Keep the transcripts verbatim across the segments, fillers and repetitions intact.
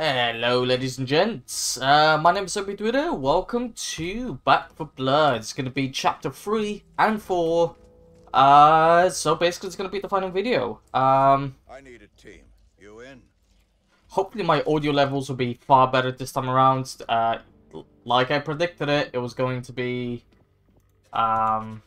Hello ladies and gents, uh, my name is ObiDwitter, welcome to Back four Blood. It's going to be chapter three and four, uh, so basically it's going to be the final video. Um, I need a team. You in? Hopefully my audio levels will be far better this time around. Uh, like I predicted it, it was going to be, um,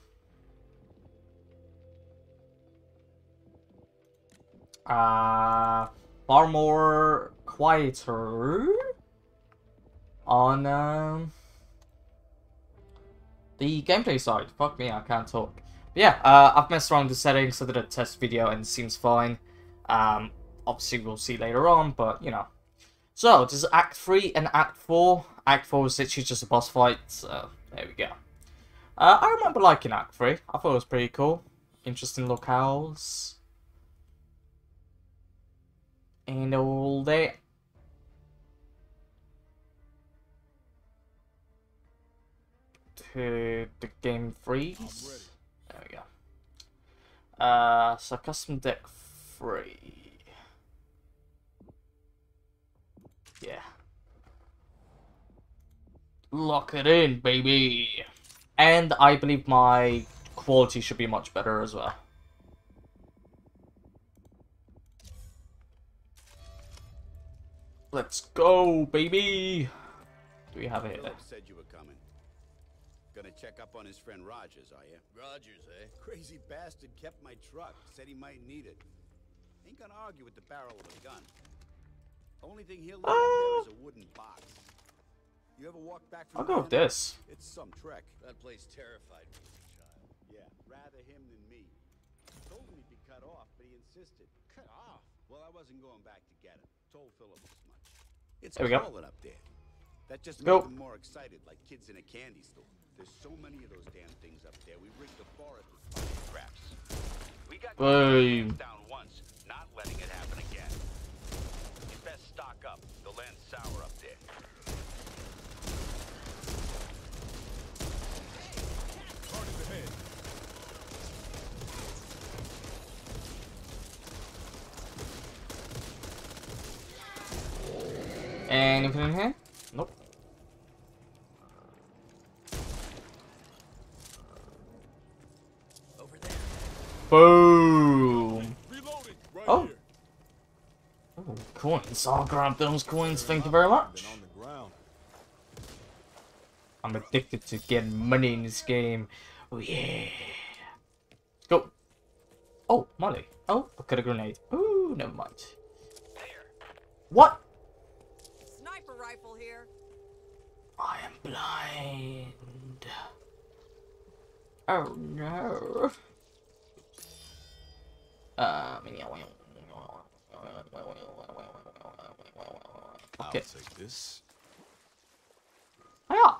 uh, far more quieter on um, the gameplay side. Fuck me, I can't talk. But yeah, uh, I've messed around with the settings. I did a test video and it seems fine. Um, obviously, we'll see later on, but you know. So, this is Act three and Act four. Act four was literally just a boss fight, so there we go. Uh, I remember liking Act three. I thought it was pretty cool. Interesting locales. And all that. To the game freeze. There we go. Uh, so custom deck free. Yeah. Lock it in, baby. And I believe my quality should be much better as well. Let's go, baby. Do we have it? Said you were coming. Gonna check up on his friend Rogers, are you? Rogers, eh? Crazy bastard kept my truck. Said he might need it. Ain't gonna argue with the barrel of a gun. Only thing he'll leave uh, there is a wooden box. You ever walk back from I'll go with this. It's some trek. That place terrified me as a child. Yeah, rather him than me. Told him he'd be cut off, but he insisted. Cut off? Well, I wasn't going back to get him. Told Phillips as much. It's there we go. Up there. That just made them more excited, like kids in a candy store. There's so many of those damn things up there. We rigged the forest with fucking traps. We got down once, not letting it happen again. You best stock up. The land's sour up there. Target ahead. Anything in here? Nope. Over there. Boom. Reloaded. Right oh. Here. Oh, coins. I'll grab those coins. Thank you very much. I'm addicted to getting money in this game. Oh yeah. Let's go. Oh, Molly. Oh, I got a grenade. Ooh, never mind. What? Here. I am blind. Oh no. Uh, okay. I'll take this. Hiya.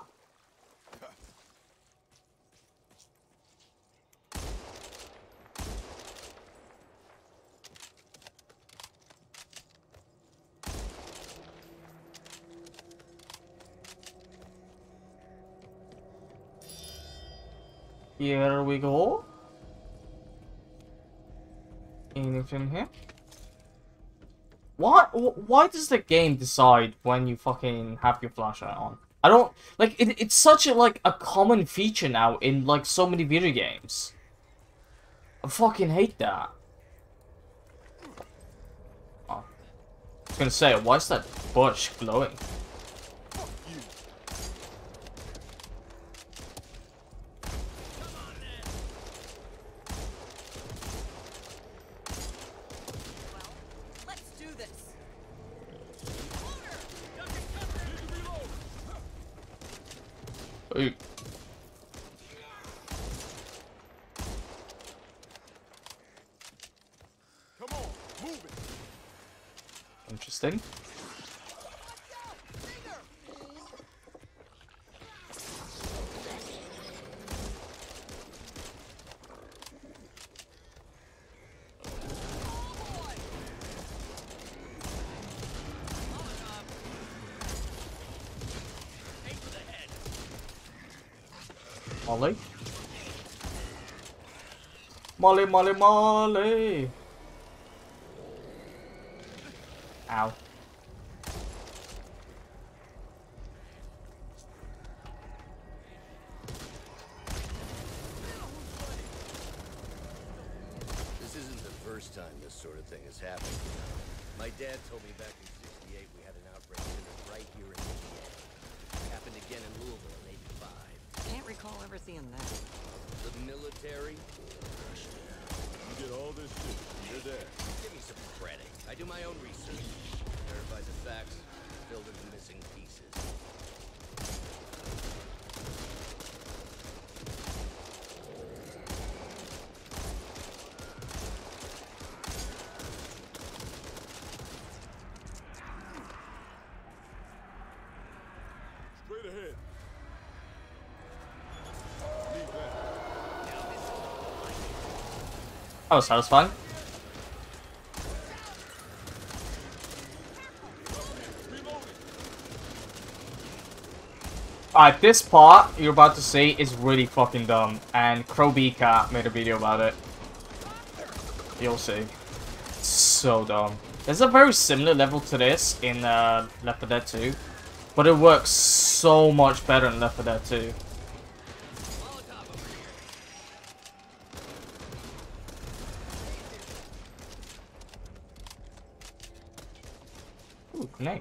Here we go. Anything here? What? Why does the game decide when you fucking have your flashlight on? I don't like it. It's such a like a common feature now in like so many video games. I fucking hate that. Oh. I was gonna say, why is that bush glowing? Ooh. Come on, move it. Interesting. Molly, Molly, Molly, Molly. Ow. sort of thing is happening now. My dad told me back in sixty-eight we had an outbreak center right here in Indiana. It happened again in Louisville in eighty-five. Can't recall ever seeing that. The military? You did all this shit. You're there. Give me some credit. I do my own research. Verify the facts, filled in the missing pieces. That was satisfying. Alright, this part you're about to see is really fucking dumb, and Crow B-cat made a video about it. You'll see. So dumb. There's a very similar level to this in uh, Left four Dead two, but it works so much better in Left four Dead two. Nice.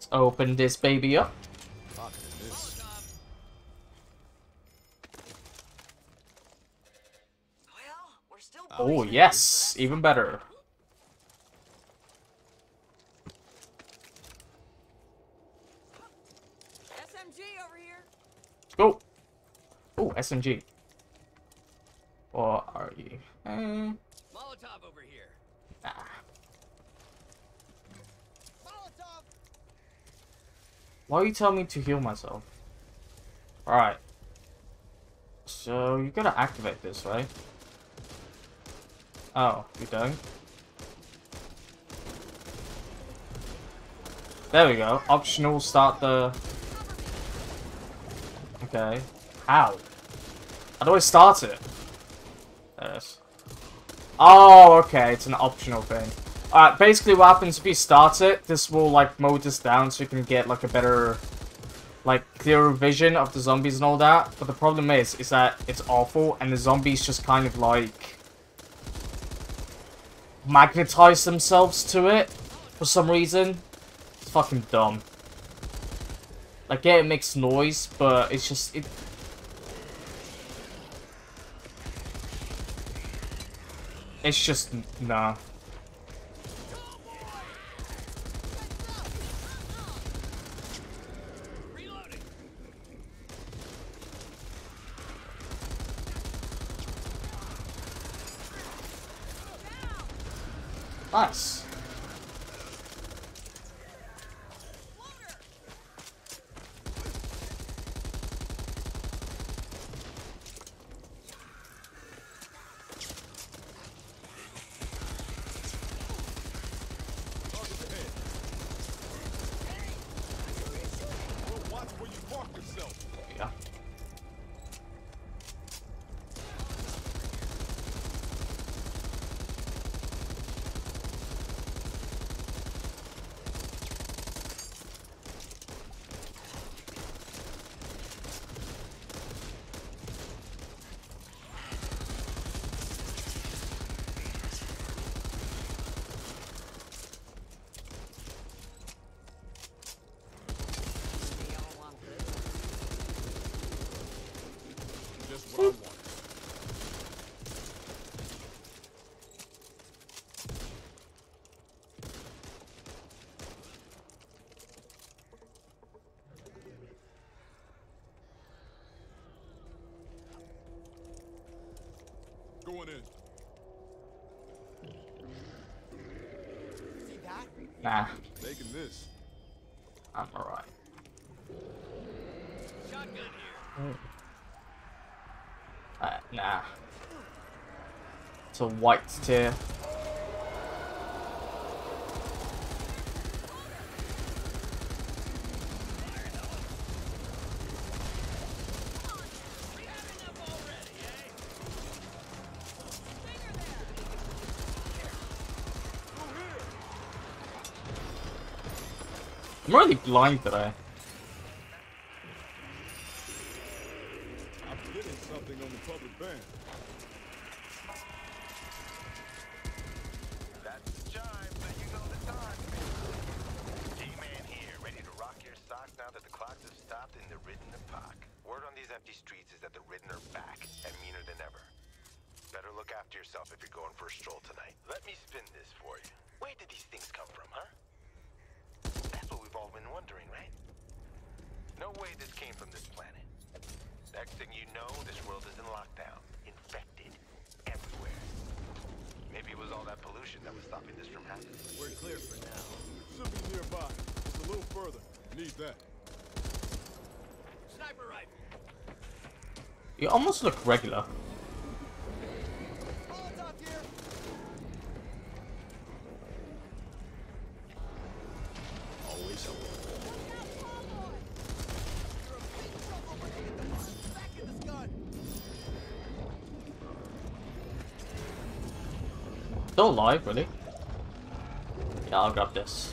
Let's open this baby up. This. Oh yes, even better. Go! Oh, S M G. Or are you? Uh... Molotov over here. Nah. Molotov. Why are you telling me to heal myself? Alright. So, you gotta activate this, right? Oh, you don't? There we go. Optional, start the... Okay. How? How do I start it? There it is. Oh, okay. It's an optional thing. Alright, basically what happens if you start it, this will, like, mode this down so you can get, like, a better, like, clearer vision of the zombies and all that. But the problem is, is that it's awful, and the zombies just kind of, like, magnetize themselves to it for some reason. It's fucking dumb. Like, yeah, it makes noise, but it's just... it. It's just... nah. Nice. Going in. See that? Nah. Taking this. I'm alright. Shotgun here. Mm. Uh, nah. It's a white tier. I'm really blind today. I'm getting something on the public bank. That's the chime, so you know the time. G-Man here, ready to rock your socks now that the clocks have stopped in the Ridden epoch. Word on these empty streets is that the Ridden are back and meaner than ever. Better look after yourself if you're going for a stroll tonight. Let me spin this for you. Where did these things come from, huh? That's what we've all been wondering, right? No way this came from this planet. Next thing you know, this world is in lockdown. Infected. Everywhere. Maybe it was all that pollution that was stopping this from happening. We're clear for now. Should be nearby. Just a little further. Need that. Sniper rifle! You almost look regular. Still alive, really? Yeah, I'll grab this.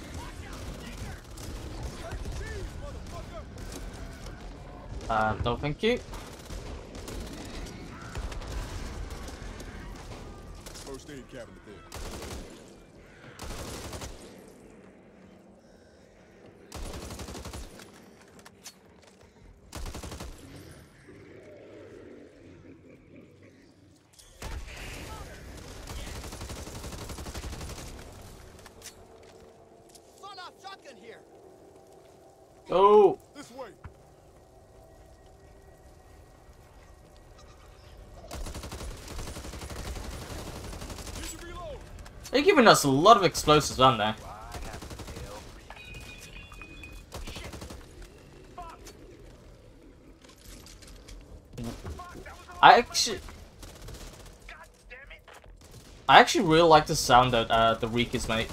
Um, no, thank you. First aid cabinet there. Oh, this way. They're giving us a lot of explosives, aren't they? I actually, I actually really like the sound that uh, the Reekers make.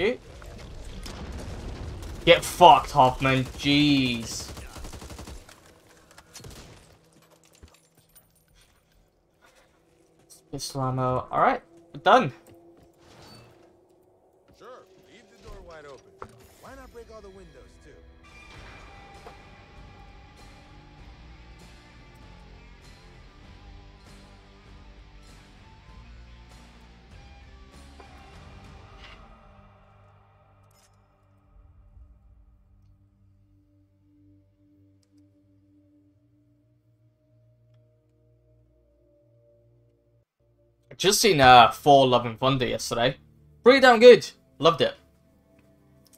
You? Get fucked, Hoffman. Jeez. Pistol ammo. All right, we're done. Sure. Leave the door wide open. Why not break all the windows too? Just seen uh, Thor Love and Thunder yesterday. Pretty damn good. Loved it.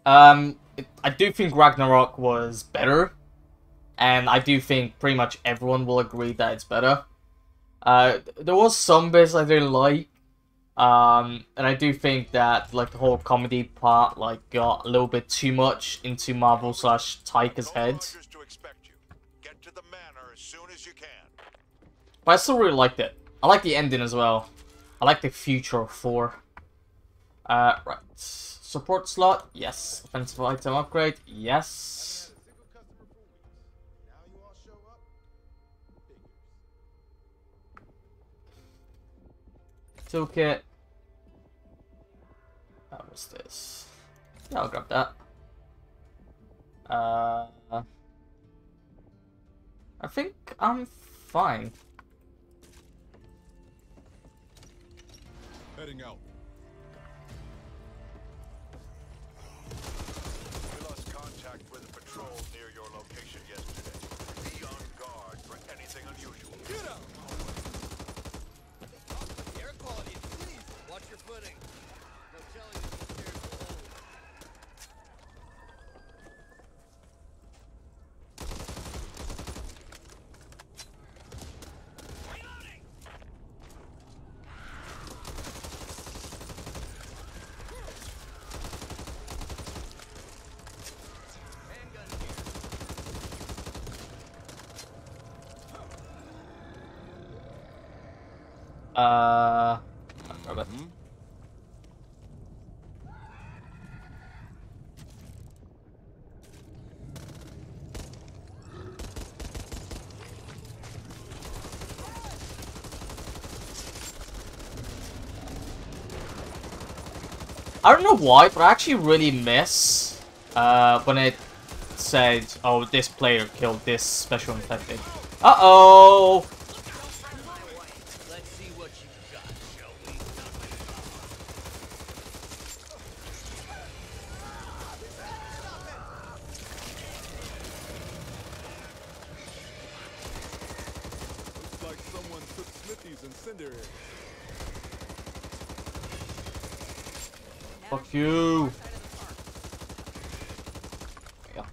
Um, it, I do think Ragnarok was better. And I do think pretty much everyone will agree that it's better. Uh, there was some bits I didn't like. Um, and I do think that like the whole comedy part like got a little bit too much into Marvel slash Tyker's head. But I still really liked it. I like the ending as well. I like the future of four. Uh, right. Support slot, yes. Offensive item upgrade, yes. Toolkit. That was this. Yeah, I'll grab that. Uh, I think I'm fine. Heading out. We lost contact with a patrol near your location yesterday. Be on guard for anything unusual. Get up! Air quality, please. Watch your footing. No telling you what's there below. Reloading! Uh, grab it. Mm-hmm. I don't know why, but I actually really miss uh, when it said, oh, this player killed this special infected. Uh-oh! Fuck you! Yeah.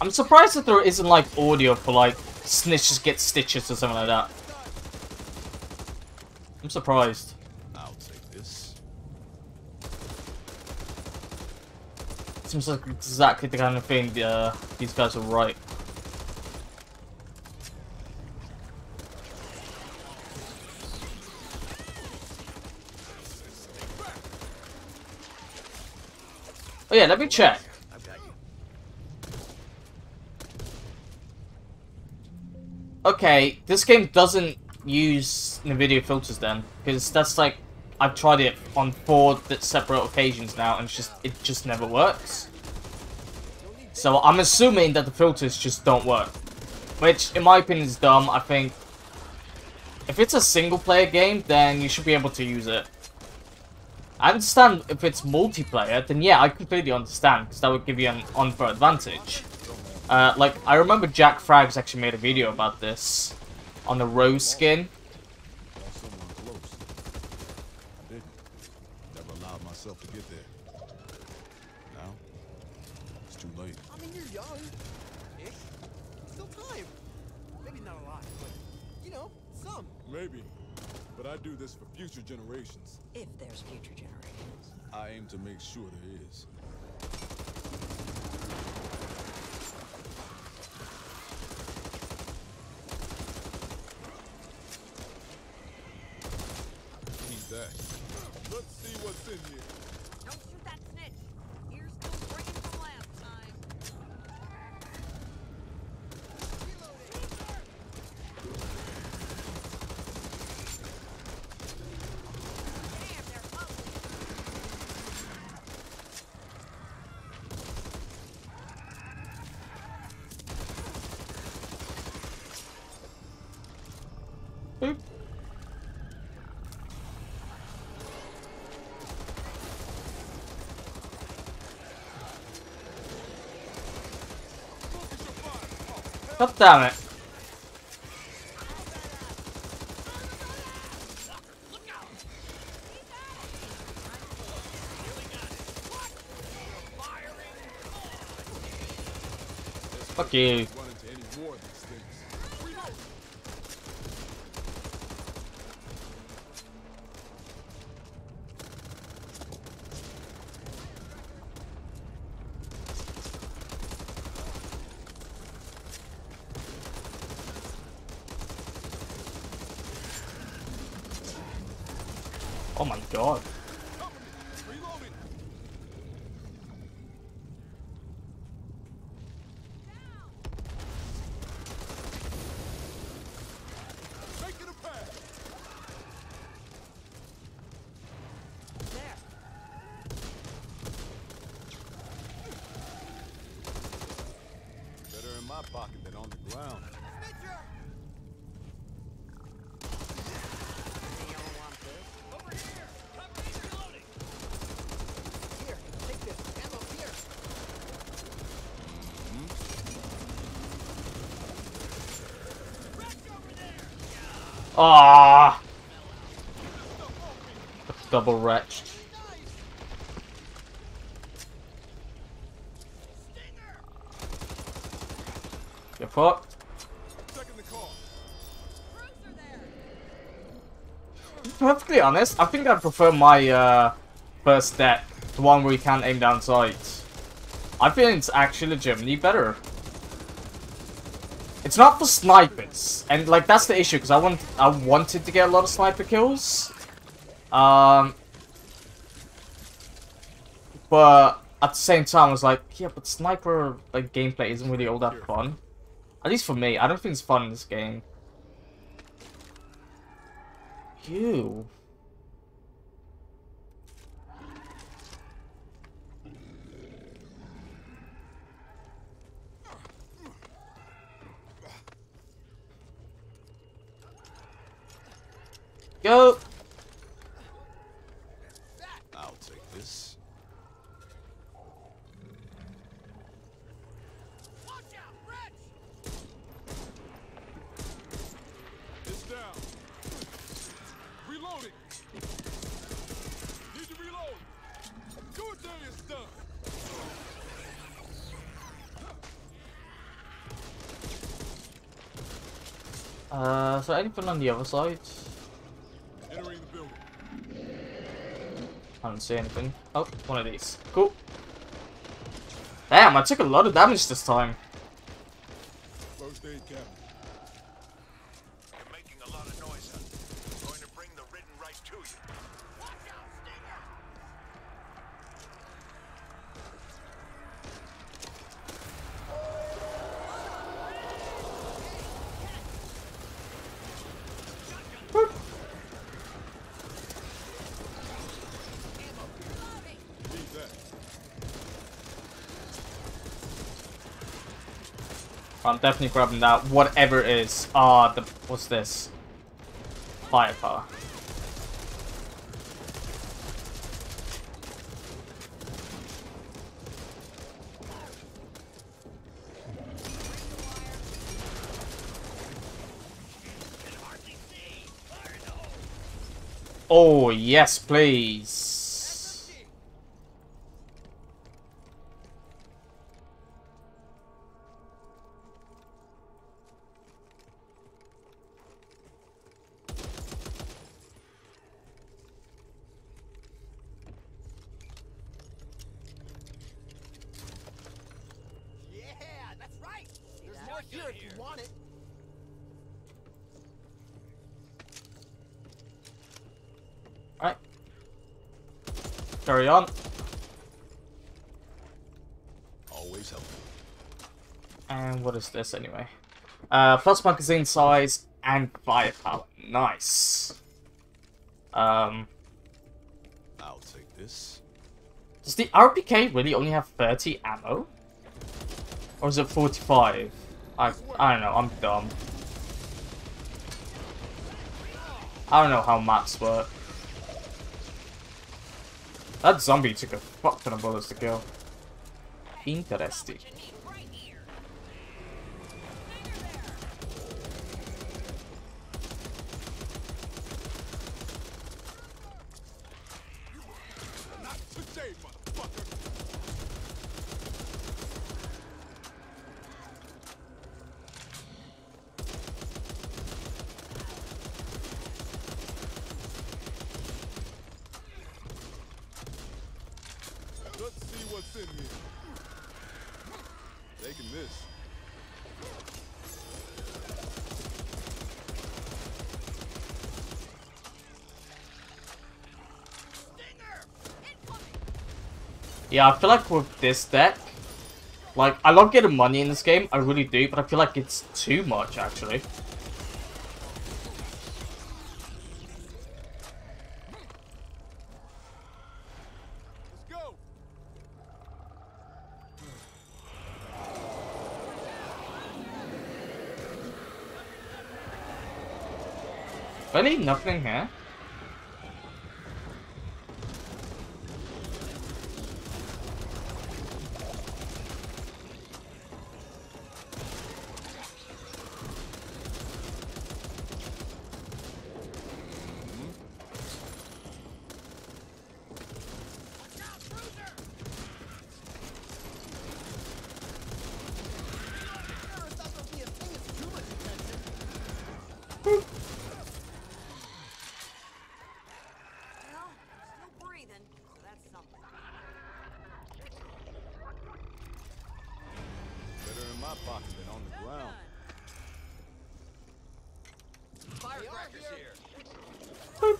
I'm surprised that there isn't like audio for like snitches get stitches or something like that. I'm surprised. I'll take this. Seems like exactly the kind of thing uh, these guys will write. Oh yeah, let me check. Okay, this game doesn't use NVIDIA filters then, because that's like, I've tried it on four separate occasions now, and it's just, it just never works. So I'm assuming that the filters just don't work, which in my opinion is dumb. I think if it's a single player game, then you should be able to use it. I understand if it's multiplayer, then yeah, I completely understand, because that would give you an unfair advantage. Uh, like, I remember Jack Frags actually made a video about this on the Rose skin. Never allowed myself to get there. Now it's too late. I mean, you're young. Ish. Still time. Maybe not a lot, but you know, some. Maybe. But I do this for future generations. If there's future generations. I aim to make sure there is. Let's see what's in here. Don't shoot that snitch. Ears still ringing from last time. Damn, they're ugly. Boop. God damn it. Fuck you. Oh my god. Ah, double wretched. fuck? To be perfectly honest, I think I prefer my uh, first deck, the one where you can aim down sights. I think it's actually legitimately better. It's not for snipers, and like that's the issue because I want I wanted to get a lot of sniper kills, um, but at the same time I was like, yeah, but sniper like gameplay isn't really all that fun, at least for me. I don't think it's fun in this game. Ew. Go. I'll take this. Watch out, Rich. It's down. Reloading. Need to reload. Good day is done. Uh, so anything on the other side? I don't see anything. Oh, one of these. Cool. Damn, I took a lot of damage this time. First aid cap. You're making a lot of noise, huh? I'm going to bring the ridden right to you. Watch out, Stinger! Boop. I'm definitely grabbing that, whatever it is. Ah, oh, the what's this? Firepower. Oh yes, please. Carry on. Always help. And what is this anyway? Uh, plus magazine size and firepower. Nice. Um. I'll take this. Does the R P K really only have thirty ammo, or is it forty-five? I I don't know. I'm dumb. I don't know how maps work. That zombie took a fuck ton of bullets to kill. Interesting. Yeah, I feel like with this deck, like, I love getting money in this game, I really do, but I feel like it's too much, actually. Really? Nothing here? Boop. Well, still breathing, so that's something. Better in my pocket than on the ground. Firecrackers here. Boop.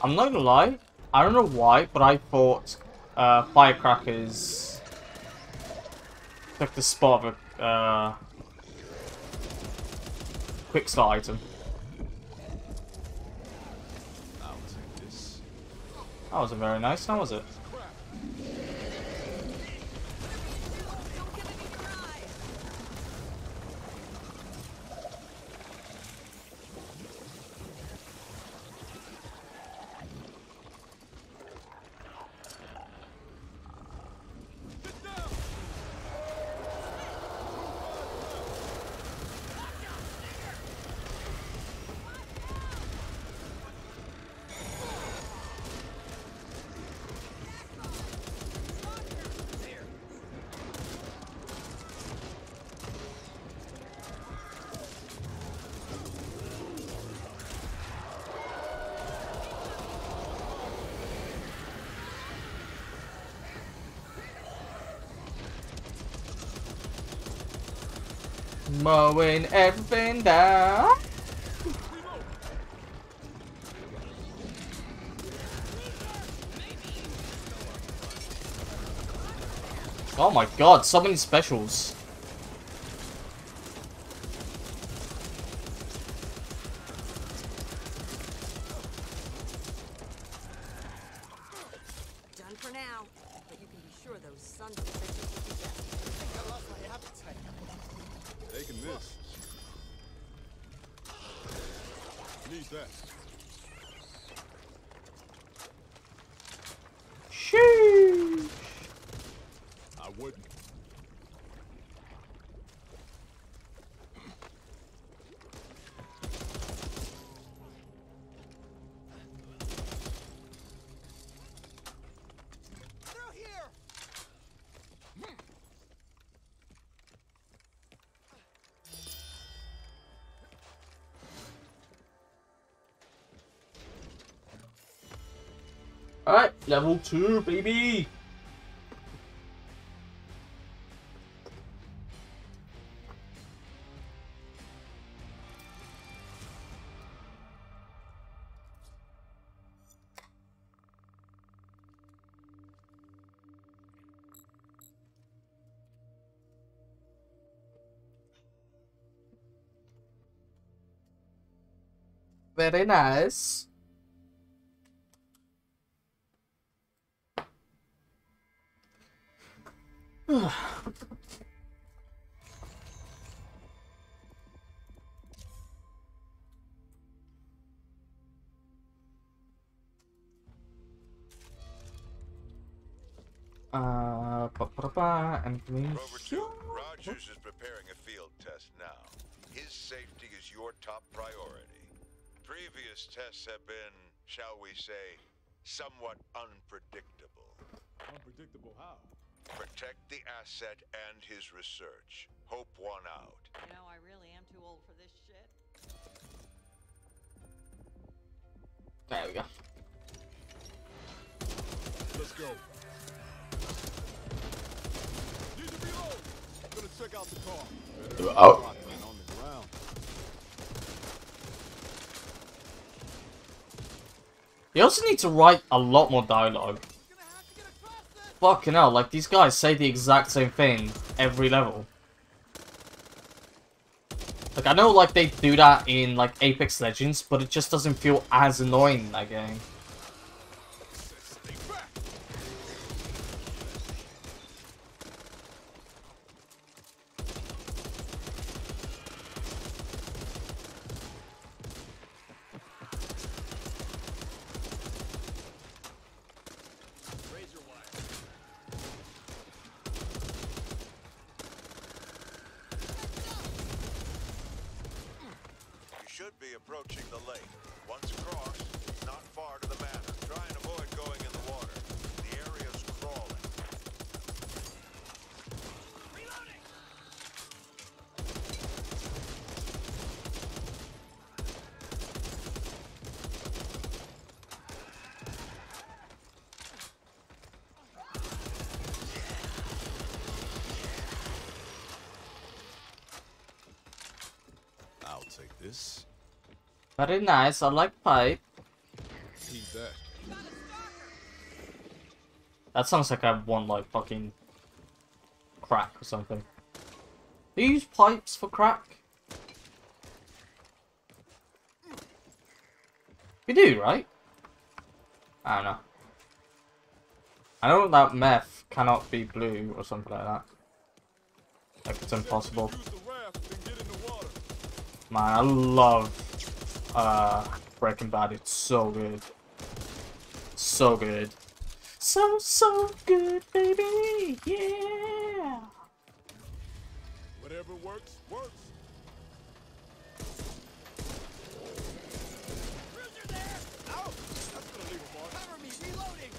I'm not gonna lie, I don't know why, but I thought uh, firecrackers took the spot of a uh, quick start item. That wasn't very nice, how was it? Mowing everything down. Oh my god, so many specials. Alright, level two, baby! Very nice. Uh, ba -ba -ba, and Rover two, Rogers is preparing a field test now. His safety is your top priority. Previous tests have been, shall we say, somewhat unpredictable. Unpredictable how? Protect the asset and his research. Hope won out. You know, I really am too old for this shit. There we go. Let's go. Check out the car. Oh. You also need to write a lot more dialogue. Fucking hell, like these guys say the exact same thing every level. Like I know like they do that in like Apex Legends, but it just doesn't feel as annoying in that game. approaching the lake. Once across, not far to the manor. Try and avoid going in the water. The area's crawling. Reloading! Take this. Very nice, I like pipe. That. that sounds like I have one like fucking crack or something. Do you use pipes for crack? You do, right? I don't know. I know that meth cannot be blue or something like that. Like it's impossible. Man, I love uh, Breaking Bad. It's so good. So good. So, so good, baby. Yeah. Whatever works, works. Prisoner there. Ow. That's gonna leave a mark. Cover me. Reloading.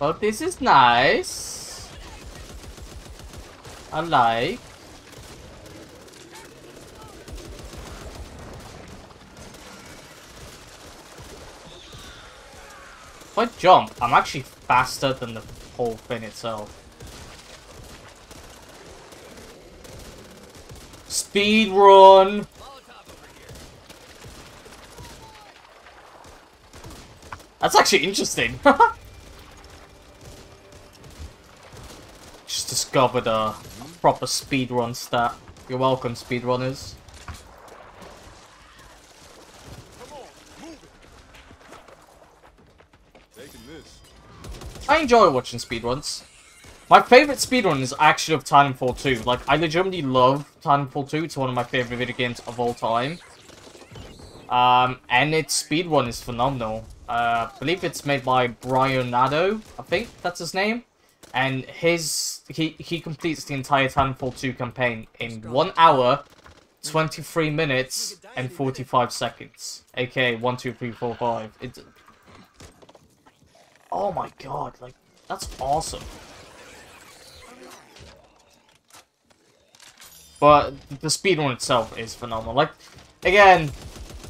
Well, this is nice. I like. If I jump, I'm actually faster than the whole thing itself. Speed run. That's actually interesting. Discovered a proper speedrun stat. You're welcome, speedrunners. I enjoy watching speedruns. My favorite speedrun is actually of Titanfall two. Like, I legitimately love Titanfall two. It's one of my favorite video games of all time. Um, and its speedrun is phenomenal. Uh, I believe it's made by Brianado. I think that's his name. And his he he completes the entire Titanfall two campaign in one hour, twenty-three minutes and forty-five seconds. A K A one, two, three, four, five. It's oh my god! Like that's awesome. But the speedrun itself is phenomenal. Like again,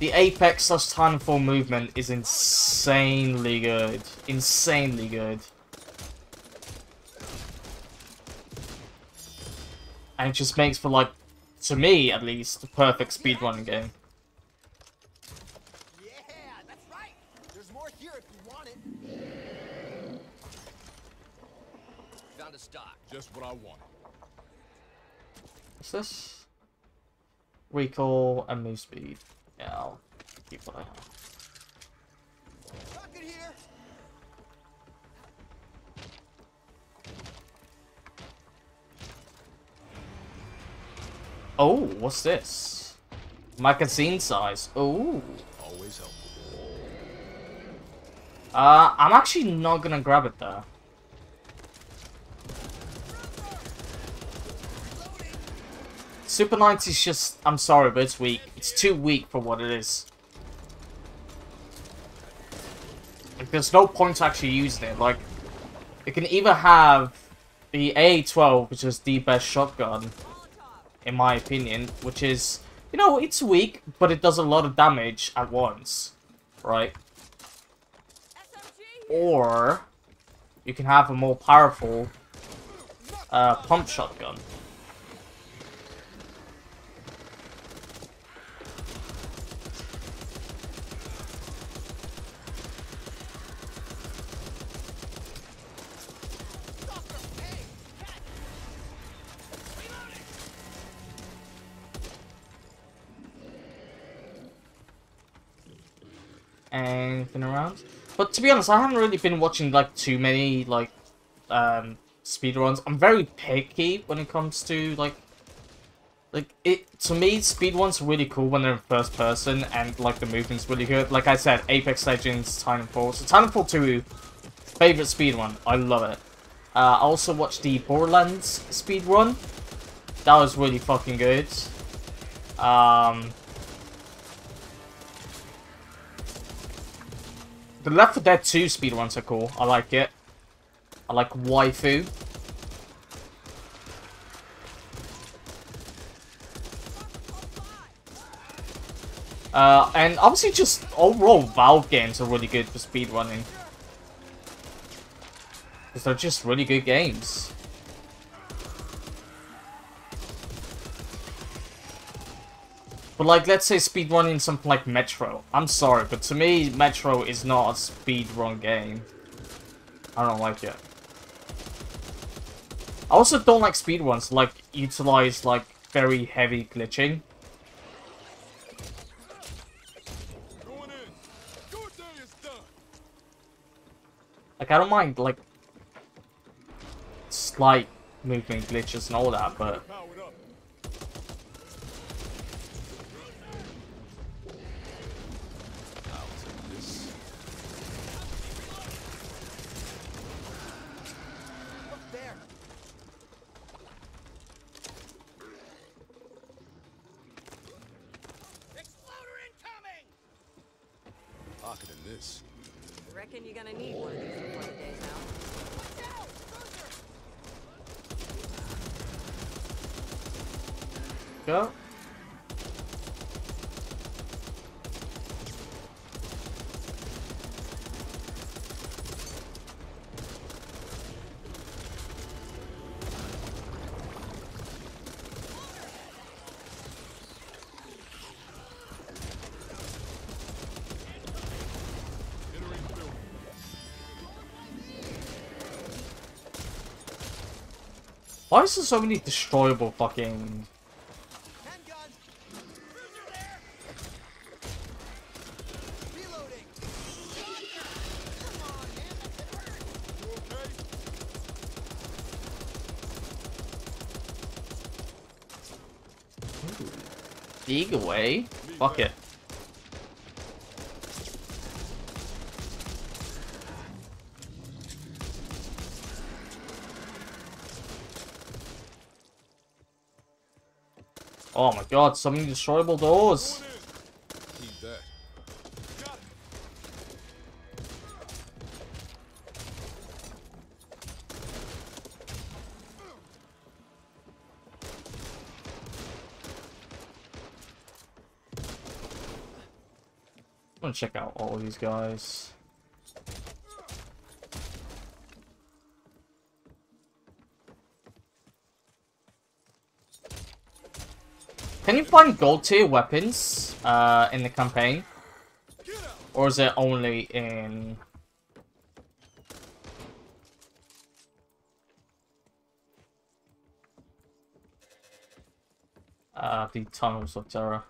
the Apex slash Titanfall movement is insanely good. Insanely good. And it just makes for, like, to me at least, the perfect speedrunning game. Yeah, that's right. There's more here if you want it. Found a stock. Just what I wanted. What's this? Recall and move speed. Yeah, I'll keep what I have. Rocket here. Oh, what's this? Magazine size. Oh. Always helpful. Uh, I'm actually not gonna grab it though. Super nineties is just. I'm sorry, but it's weak. It's too weak for what it is. Like, there's no point to actually using it. Like, it can either have the A twelve, which is the best shotgun. In my opinion, which is, you know, it's weak, but it does a lot of damage at once, right? Or you can have a more powerful uh, pump shotgun. Anything around, but to be honest, I haven't really been watching like too many like um speedruns. I'm very picky when it comes to like Like, it, to me, speedrun's really cool when they're in first person, and, like, the movement's really good. Like I said, Apex Legends, Titanfall. So, Titanfall two, favorite speedrun. I love it. Uh, I also watched the Borderlands speedrun. That was really fucking good. Um, the Left four Dead two speedruns are cool. I like it. I like Waifu. Uh, and obviously just overall Valve games are really good for speedrunning. Because they're just really good games. But like, let's say speedrunning something like Metro. I'm sorry, but to me, Metro is not a speedrun game. I don't like it. I also don't like speedruns, like, utilize, like, very heavy glitching. Like, I don't mind, like, slight movement glitches and all that, but... Go. Why is there so many destroyable fucking... Dig away. Fuck it. Oh my god, so many destroyable doors. Check out all of these guys. Can you find gold tier weapons uh, in the campaign? Or is it only in... Uh, the Tunnels of Terror?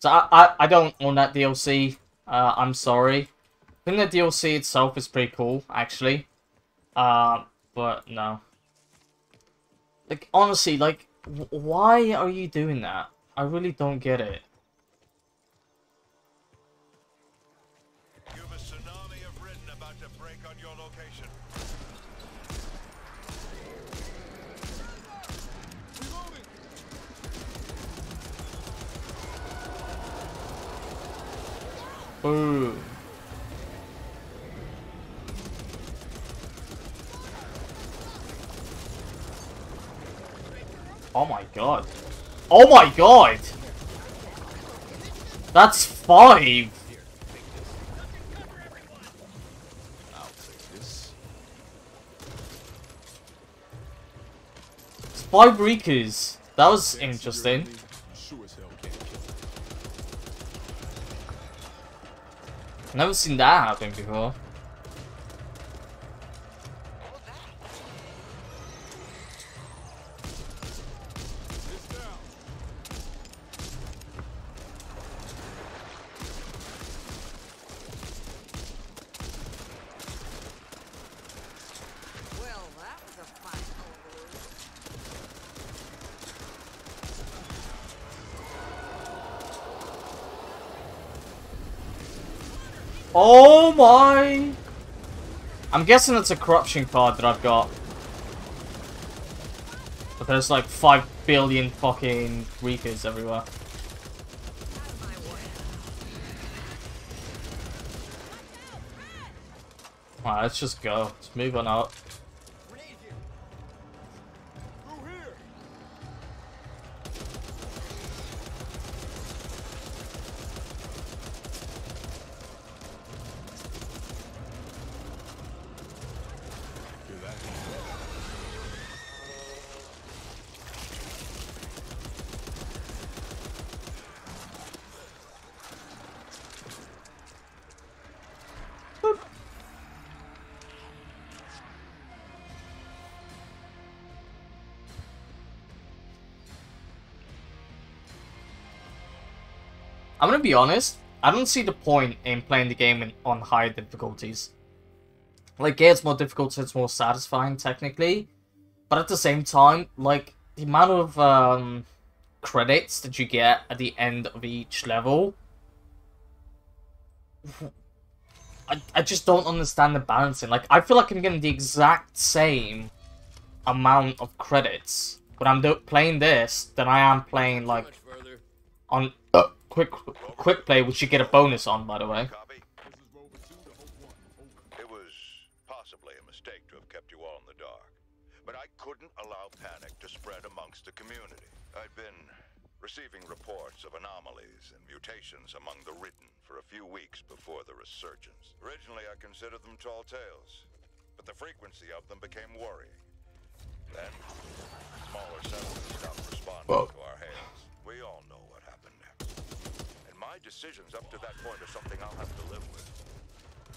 So I, I, I don't own that D L C, uh, I'm sorry. I think the D L C itself is pretty cool, actually. Uh, but no. Like, honestly, like, w why are you doing that? I really don't get it. You have a tsunami of Britain about to break on your location. Ooh. Oh my god. Oh my god! That's five! It's five Rikus. That was interesting. Never seen that happen before. Well, that was a fine Oh my! I'm guessing it's a corruption card that I've got. But there's like five billion fucking Reapers everywhere. Alright, let's just go. Let's move on out. I'm gonna be honest, I don't see the point in playing the game in, on higher difficulties. Like, yeah, it's more difficult, so it's more satisfying, technically. But at the same time, like, the amount of um, credits that you get at the end of each level... I, I just don't understand the balancing. Like, I feel like I'm getting the exact same amount of credits when I'm do playing this than I am playing, like, on... Uh, Quick, quick play, which you get a bonus on, by the way. It was possibly a mistake to have kept you all in the dark, but I couldn't allow panic to spread amongst the community. I'd been receiving reports of anomalies and mutations among the ridden for a few weeks before the resurgence. Originally, I considered them tall tales, but the frequency of them became worrying. Then, smaller settlers stopped responding Whoa. to our hails. We all know what happened next. My decisions up to that point are something I'll have to live with.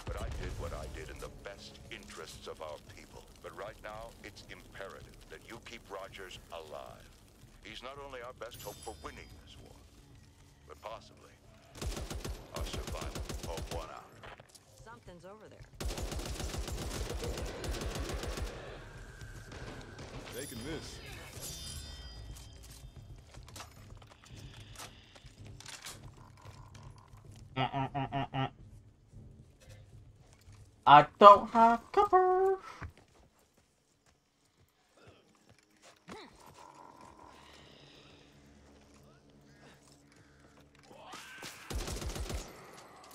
But I did what I did in the best interests of our people. But right now, it's imperative that you keep Rogers alive. He's not only our best hope for winning this war, but possibly our survival of one hour. Something's over there. Taking this. Uh, uh, uh, uh. I don't have cover.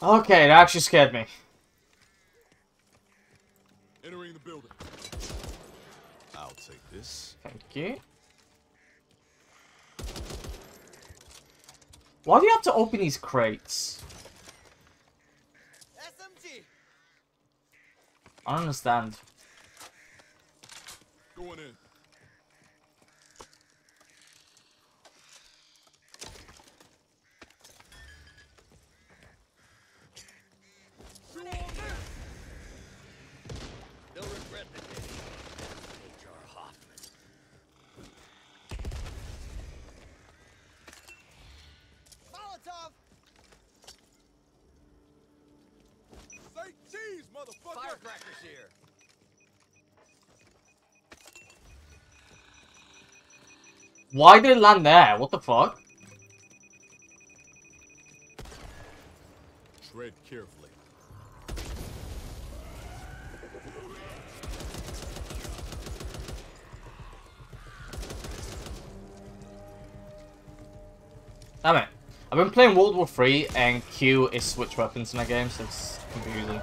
Okay, it actually scared me. Entering the building. I'll take this. Thank you. Why do you have to open these crates? I don't understand. Going in. They'll regret the day. H R Hoffman. Molotov. Say cheese, motherfucker. Firecracker. Here. Why did it land there? What the fuck? Tread carefully. Damn it. I've been playing World War three and Q is switch weapons in that game, so it's confusing.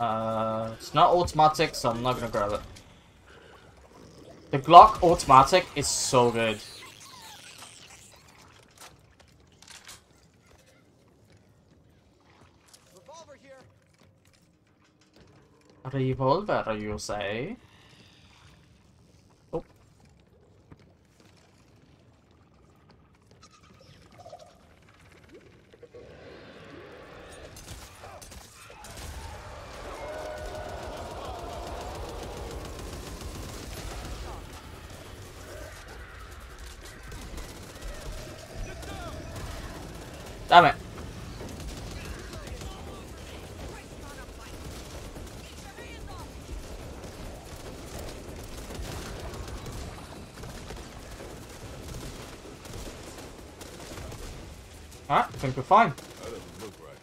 Uh, it's not automatic, so I'm not gonna grab it. The Glock automatic is so good. Revolver here. Revolver, you say? Oh. Damn it. Alright, I think we're fine. That doesn't look right.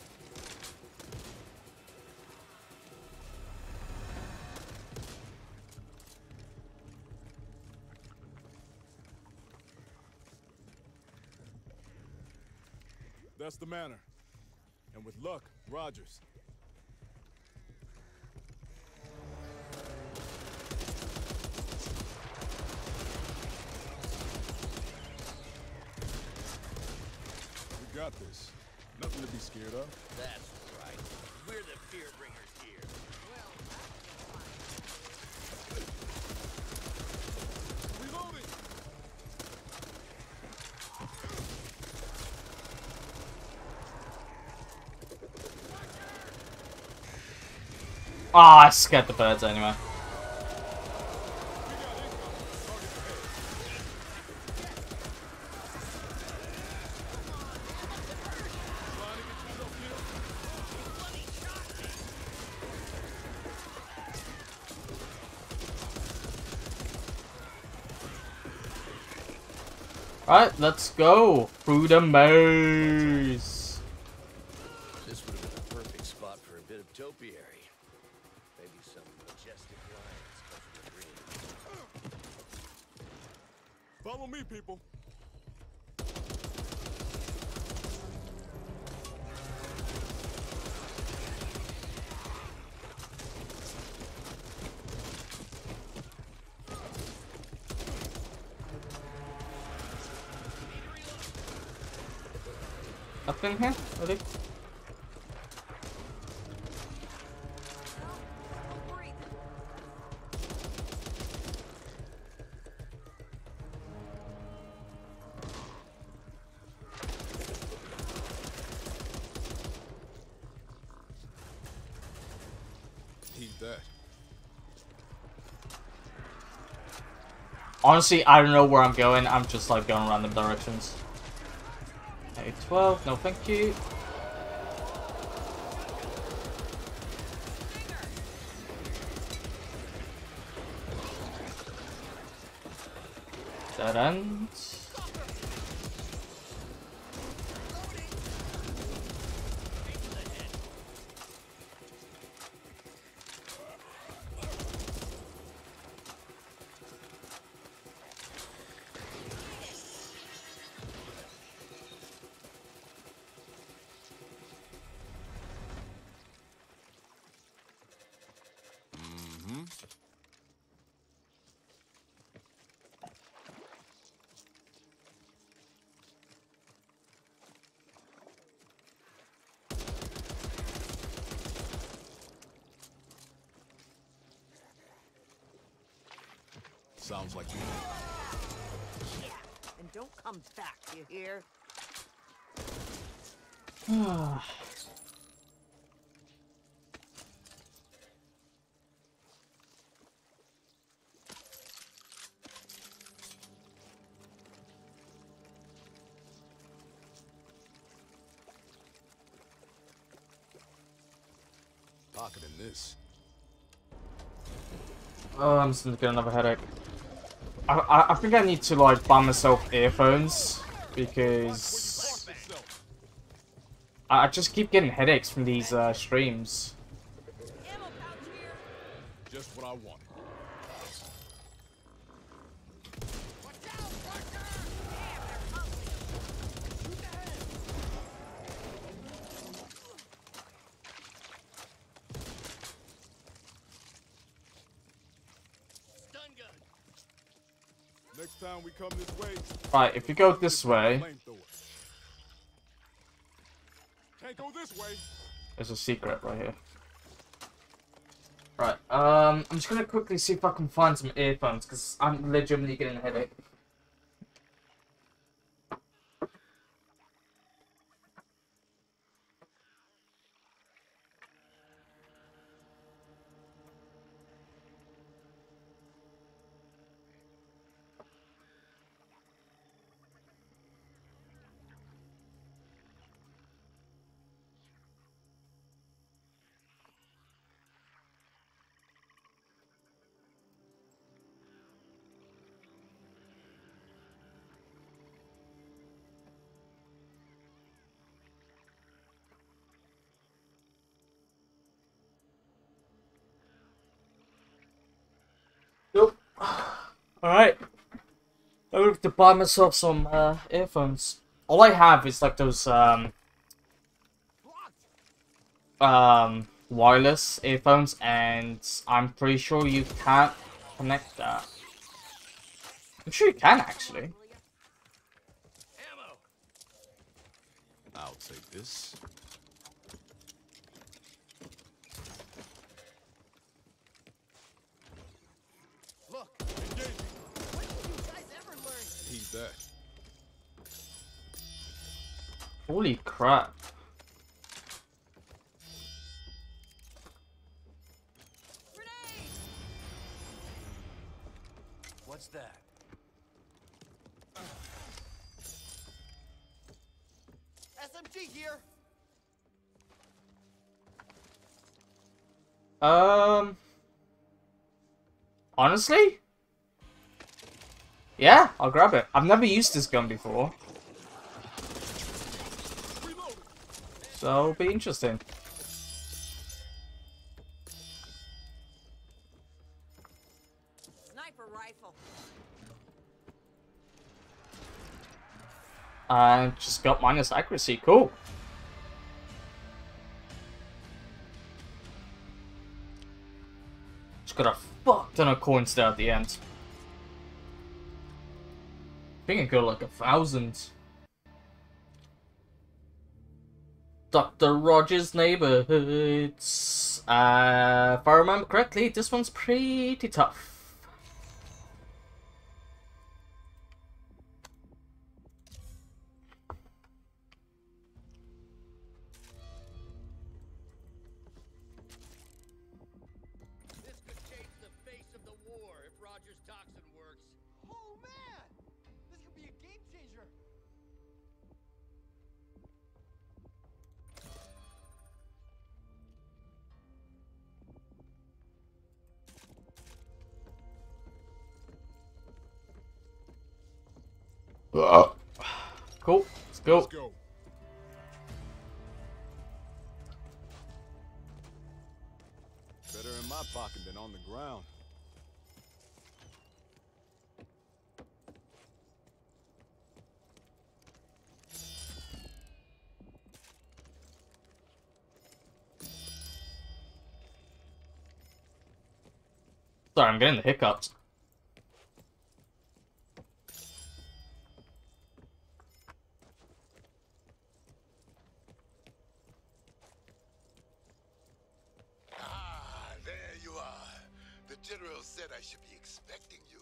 That's the manor. And with luck, Rogers. Got this. Nothing to be scared of. That's right. We're the fear bringers here. Well, reloading. Ah, oh, I scared the birds anyway. Alright, let's go through the maze. This would have been a perfect spot for a bit of topiary. Maybe some majestic lions covered in green. Follow me, people. Up in here, are they? Eat that. Honestly, I don't know where I'm going. I'm just like going random directions. A twelve, no thank you. Dead end. Sounds like you. Yeah, and don't come back, you hear? Pocketing this. Oh, I'm just gonna get another headache. I, I think I need to like buy myself earphones because I just keep getting headaches from these uh, streams. Just what I wanted. We come this way. Right, if you go this way, can't go this way. There's a secret right here. Right, um, I'm just gonna quickly see if I can find some earphones because I'm legitimately getting a headache. Alright. I would have to buy myself some uh, earphones. All I have is like those um, um, wireless earphones, and I'm pretty sure you can't connect that. I'm sure you can actually. I'll take this. Look, engaging. When did you guys ever learn? He's back. Holy crap. Grenade! What's that? S M G here. Um Honestly? Yeah, I'll grab it. I've never used this gun before. So it'll be interesting. Sniper rifle. I just got minus accuracy. Cool. Just got a fuck ton of coins there at the end. I think I got like a thousand. Doctor Rogers' Neighborhoods. Uh, if I remember correctly, this one's pretty tough. This could change the face of the war if Rogers' toxin works. Oh man, this could be a game changer. Cool, let's go. Let's go. Better in my pocket than on the ground. Sorry, I'm getting the hiccups. General said I should be expecting you.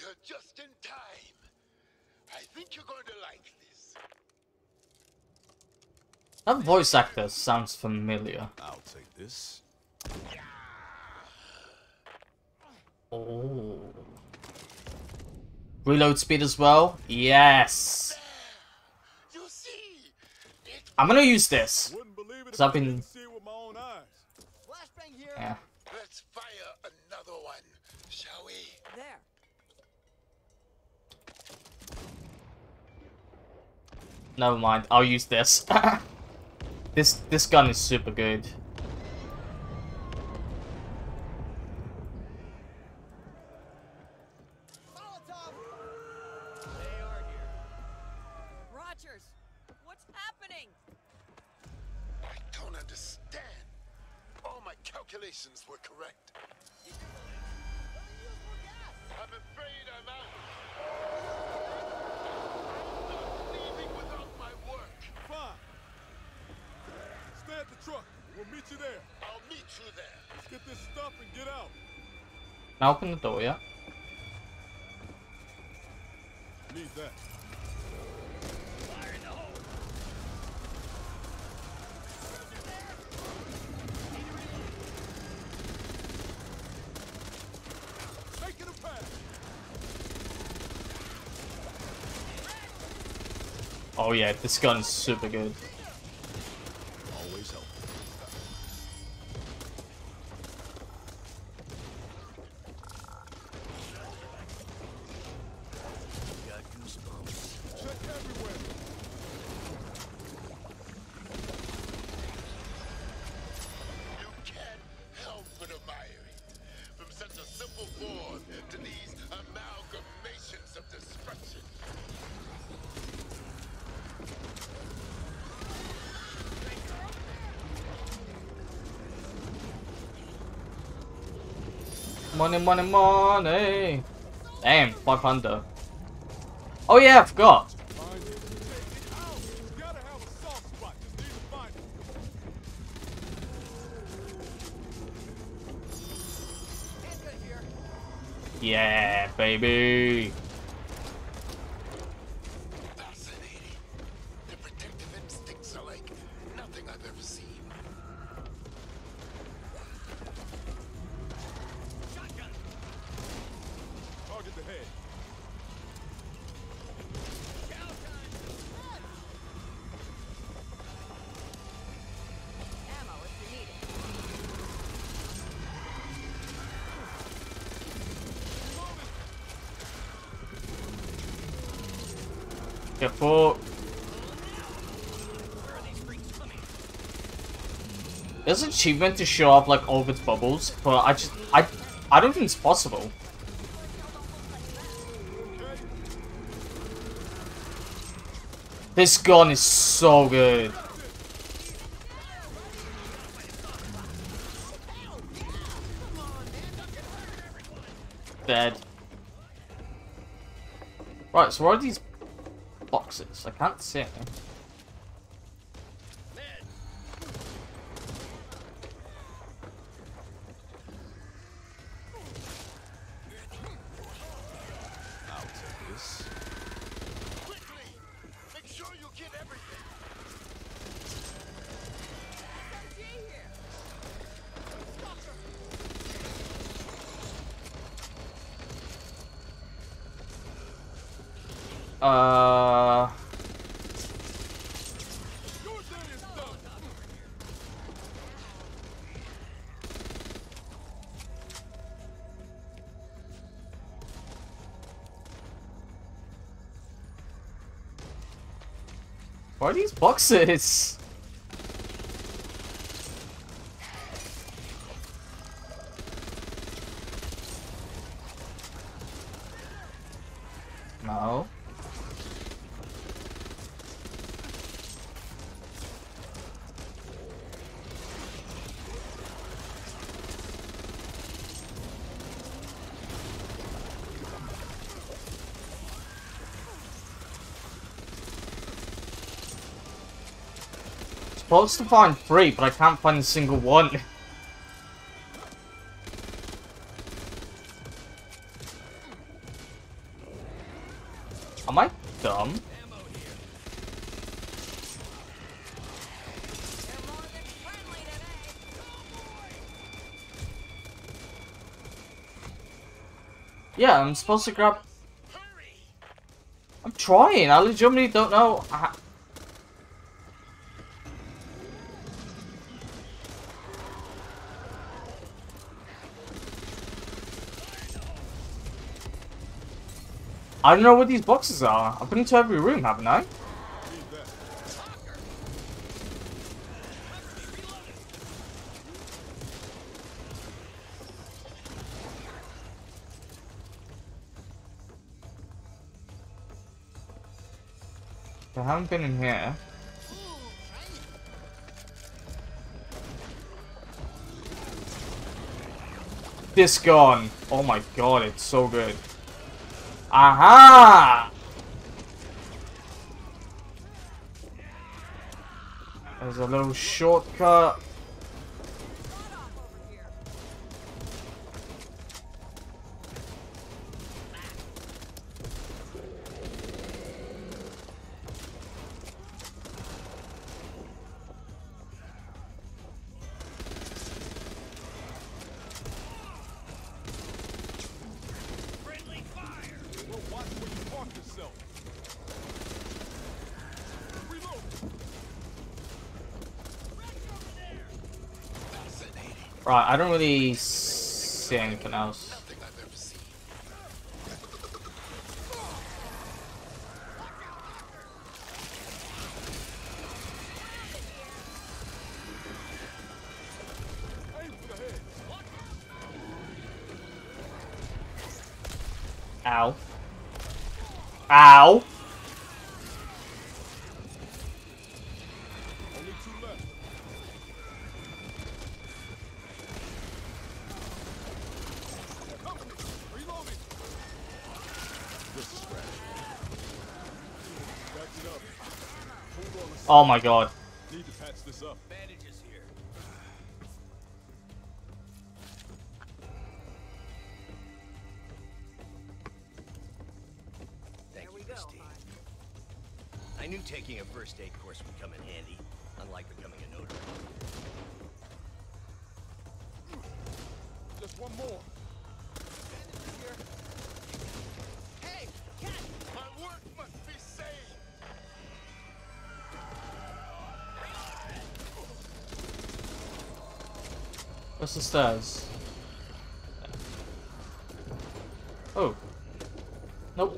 You're just in time. I think you're going to like this. That voice actor sounds familiar. I'll take this. Oh. Reload speed as well? Yes. You see, I'm going to use this. Because I've been... Yeah. Let's fire another one, shall we? There. Never mind. I'll use this. This this gun is super good. Molotov. They are here. Rogers, what's happening? I don't understand. All my calculations were correct. I'm afraid I'm out. I'm not leaving without my work. Fine. Stay at the truck. We'll meet you there. I'll meet you there. Let's get this stuff and get out. Now open the door, yeah? Need that. Oh yeah, this gun's super good. Always help. Check everywhere. You can't help but admire it. From such a simple form Money, money, money. Damn, five hundred. Oh yeah, I forgot. Yeah, baby. Fascinating. The protective instincts are like nothing I've ever seen. Shotgun. Target the head. Get fucked. There's an achievement to show up like orbit bubbles, but I just I I don't think it's possible. This gun is so good. Dead. Right, so what are these boxes? I can't see anything. I'll take this. Quickly! Make sure you get everything. Uh Why are these boxes? No. I'm supposed to find three, but I can't find a single one. Am I dumb? Yeah, I'm supposed to grab... I'm trying, I legitimately don't know... I... I don't know where these boxes are. I've been into every room, haven't I? I haven't been in here. This gun. Oh my god, it's so good. Aha! There's a little shortcut. Right, I don't really see anything else. Ow. Ow! Oh my god. Need to patch this up. Bandages here. Thank you, Steve. I knew taking a first aid course would come in handy, unlike becoming a notary. Just one more. What's the stairs? Oh. Nope.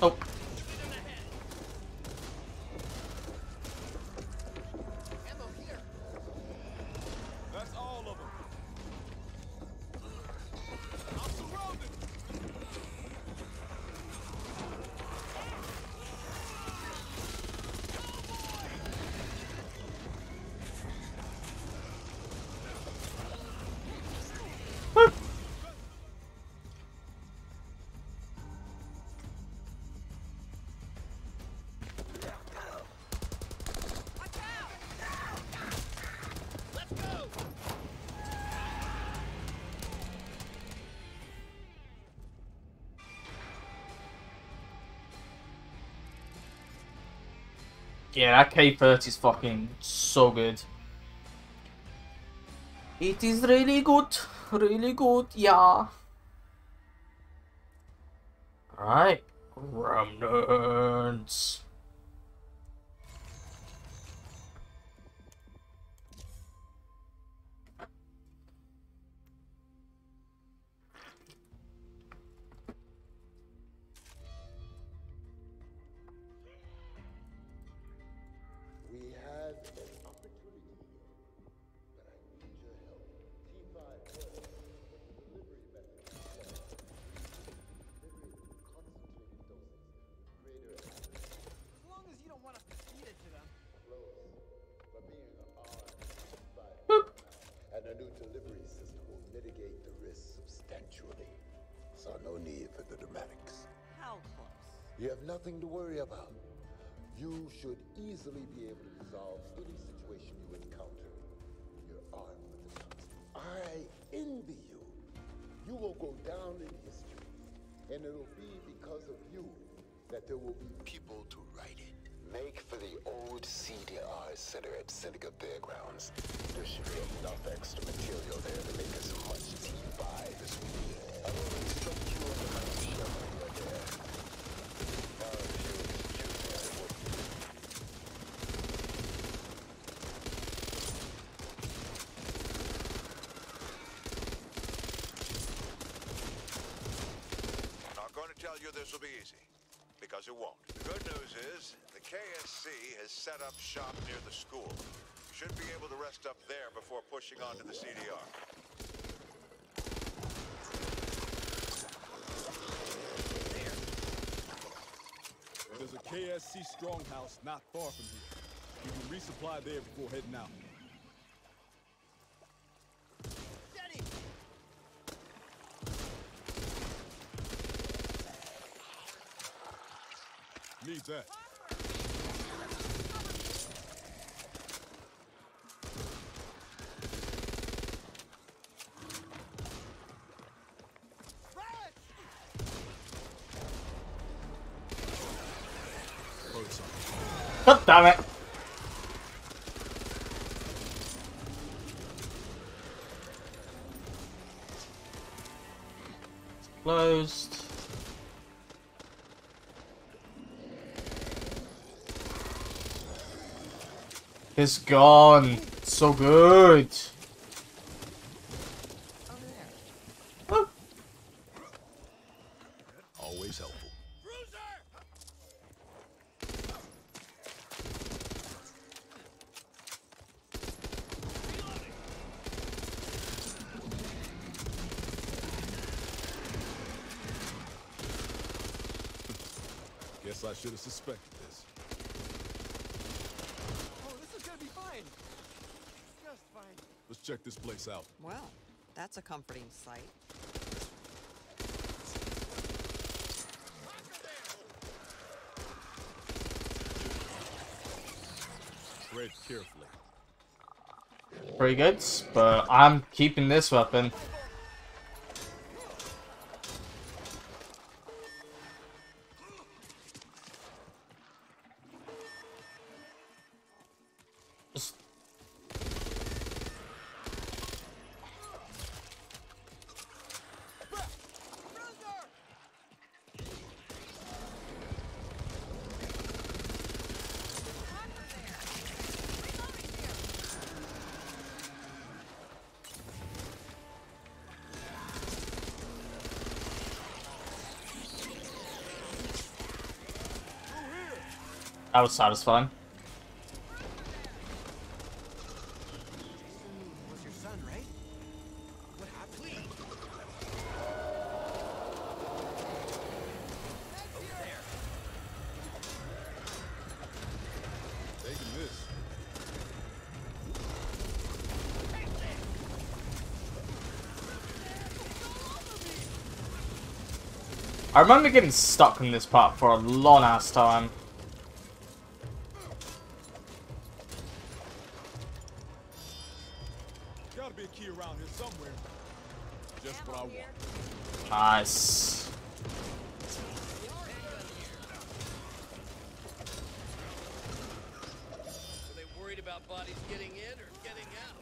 Nope. That's all of them. I'm surrounded. Yeah, that K thirty is fucking so good. It is really good, really good, yeah. Alright, remnants. Nothing to worry about. You should easily be able to resolve any situation you encounter. You're armed with a gun. I envy you. You will go down in history, and it'll be because of you that there will be people to write it. Make for the old C D R Center at Seneca Fairgrounds. There should be enough extra material there to make as much T five as we need. I will instruct you on how to show. This will be easy, because it won't. The good news is, the K S C has set up shop near the school. You should be able to rest up there before pushing on to the C D R. There. There's a K S C stronghouse not far from here. You can resupply there before heading out. Need that. God damn it. Closed. It's gone. So good. Oh. Always helpful. Guess I should have suspected this. Let's check this place out. Well, that's a comforting sight. tread carefully. Pretty good, but I'm keeping this weapon. That was satisfying. Was your son, right? What happened? Over there. They can miss. I remember getting stuck in this part for a long ass time. Nice. Are they worried about bodies getting in or getting out?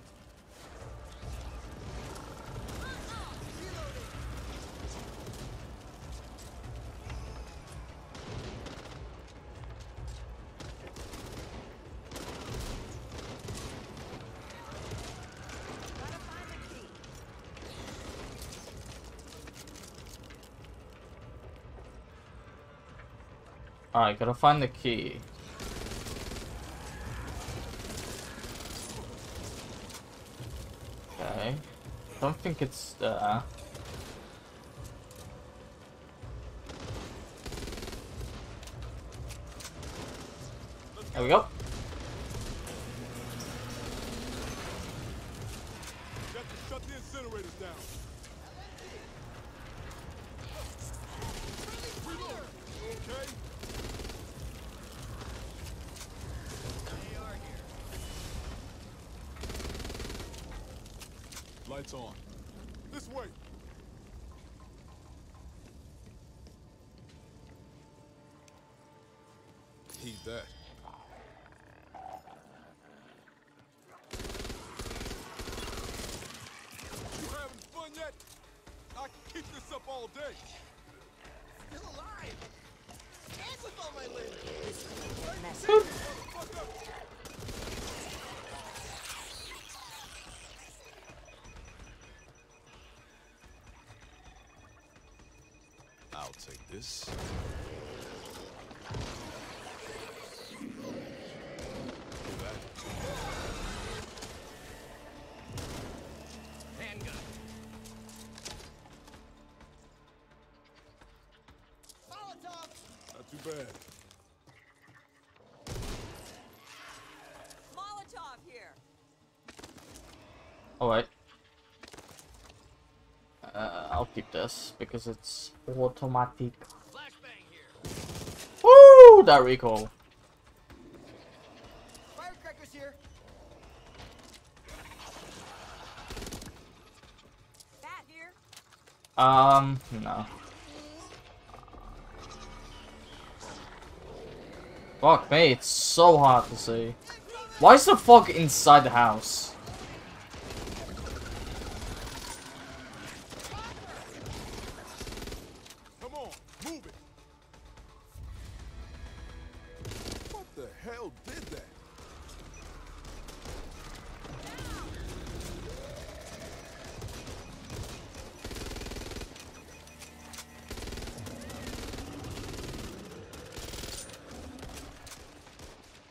Alright, gotta find the key. Okay. Don't think it's there. There we go. Shut the incinerators down. Okay. Lights on. This way. Heed that. You having fun yet? I can keep this up all day. Still alive. Dance with all my limbs. I'll take this. Handgun. Molotov. Not too bad. Molotov here. All right. I'll keep this because it's automatic. Flashbang here. Woo! That recoil. Firecrackers here. Bat here. Um, no. Fuck me, it's so hard to see. Why is the fog inside the house?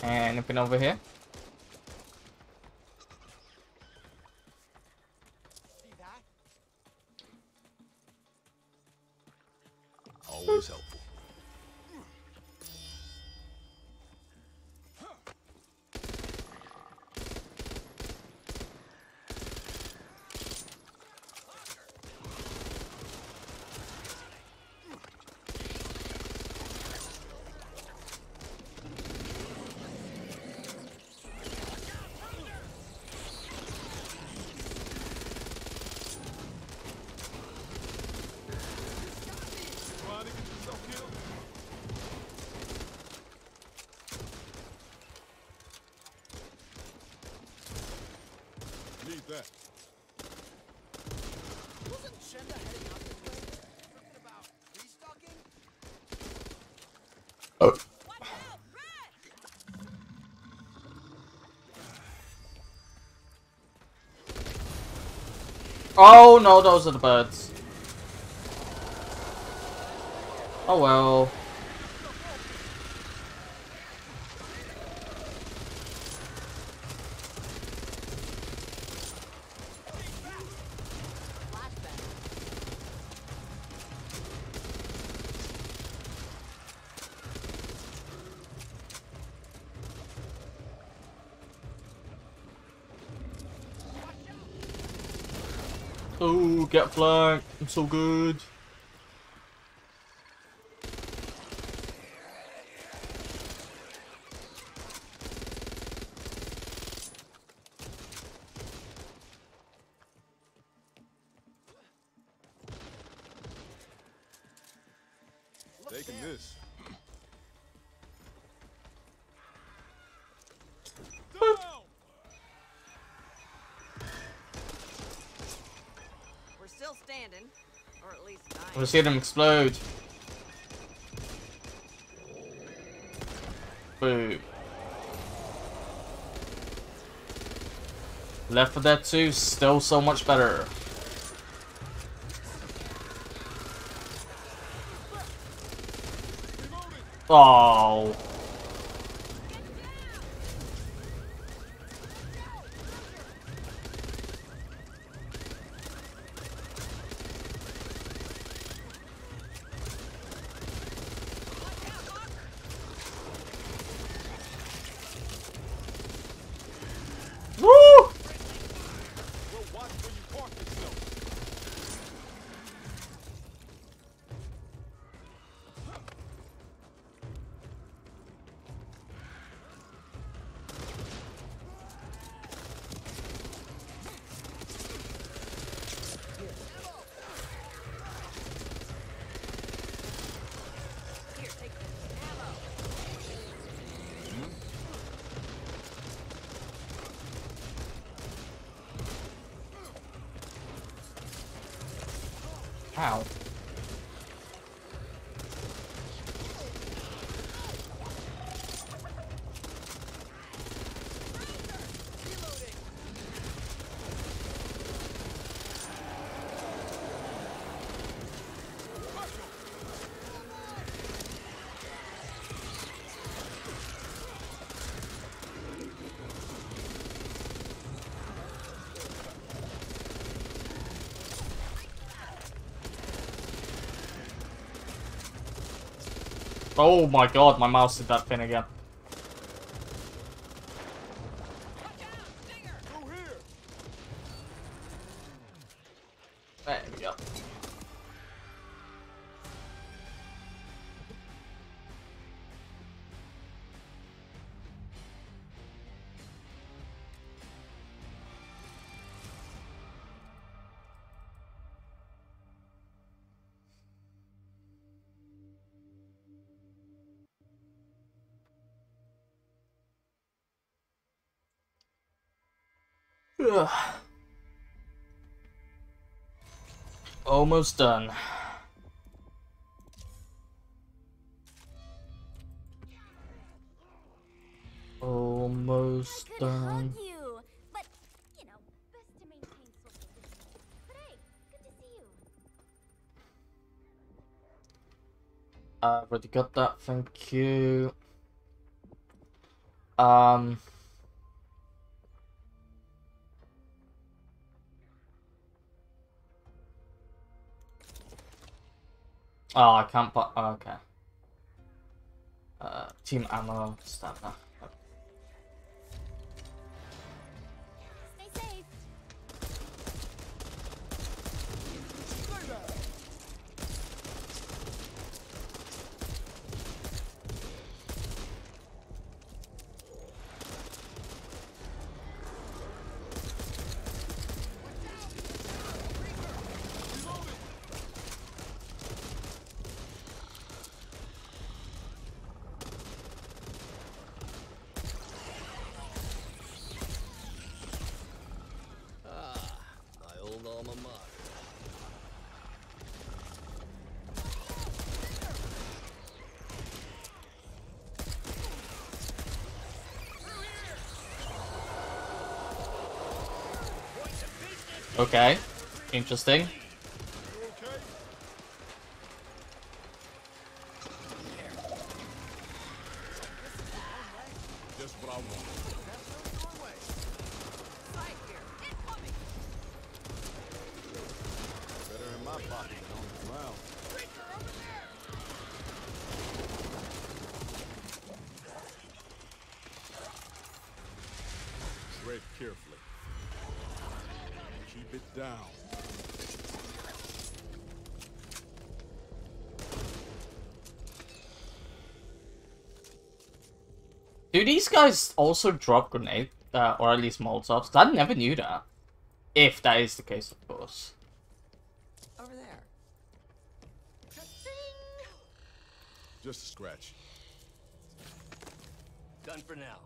Anything over here? See that? Always helpful. Oh. Oh no, those are the birds. Oh well. Oh, get flanked. I'm so good. Taking this. I see them explode. Boom. Left four Dead two, still so much better. Oh. Ow. Oh my god, my mouse did that thing again. There we go. Ugh. Almost done. Almost I done. Hug you, but, you know, best to maintain social distance. But hey, good to see you. I already got that. Thank you. Um. Oh, I can't put. Oh, okay. Uh, team ammo, stamina. Stay safe. Okay. Interesting. Do these guys also drop grenades, uh, or at least Molotovs? I never knew that. If that is the case, of course. Over there. Just a scratch. Done for now.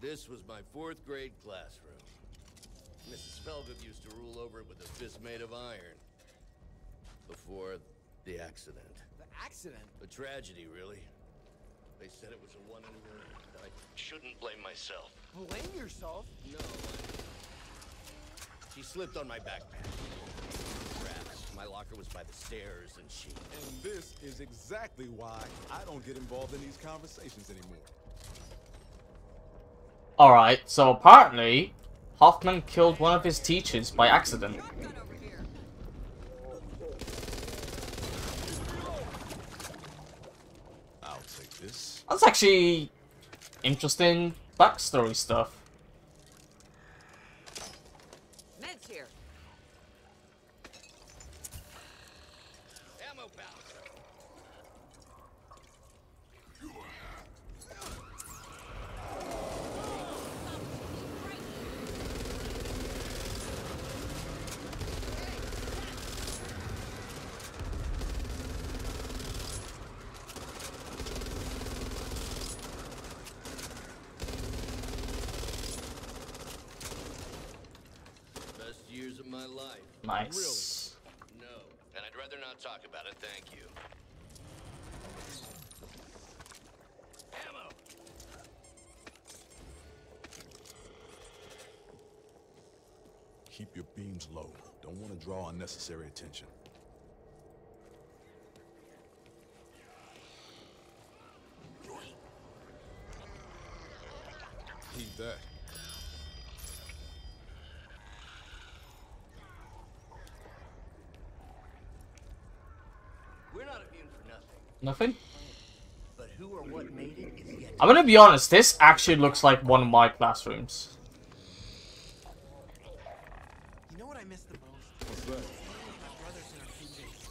This was my fourth grade classroom. Missus Felgood used to rule over it with a fist made of iron. Before the accident. The accident? A tragedy, really. They said it was a one in a million. I shouldn't blame myself. Blame yourself? No, I... She slipped on my backpack. Perhaps my locker was by the stairs and she... And this is exactly why I don't get involved in these conversations anymore. Alright, so apparently, Hoffman killed one of his teachers by accident. I'll take this. That's actually interesting backstory stuff. Meds here. Ammo pouch. Nice. Really? No, and I'd rather not talk about it, thank you. Ammo. Keep your beams low. Don't want to draw unnecessary attention. Keep that. Nothing? But who or what made it is yet... I'm gonna be honest, this actually looks like one of my classrooms. You know what I miss the most? What's that? My brothers and our teachers.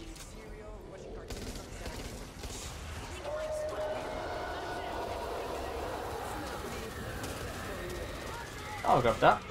Eating cereal, watching cartoons on Saturday. I'll grab that.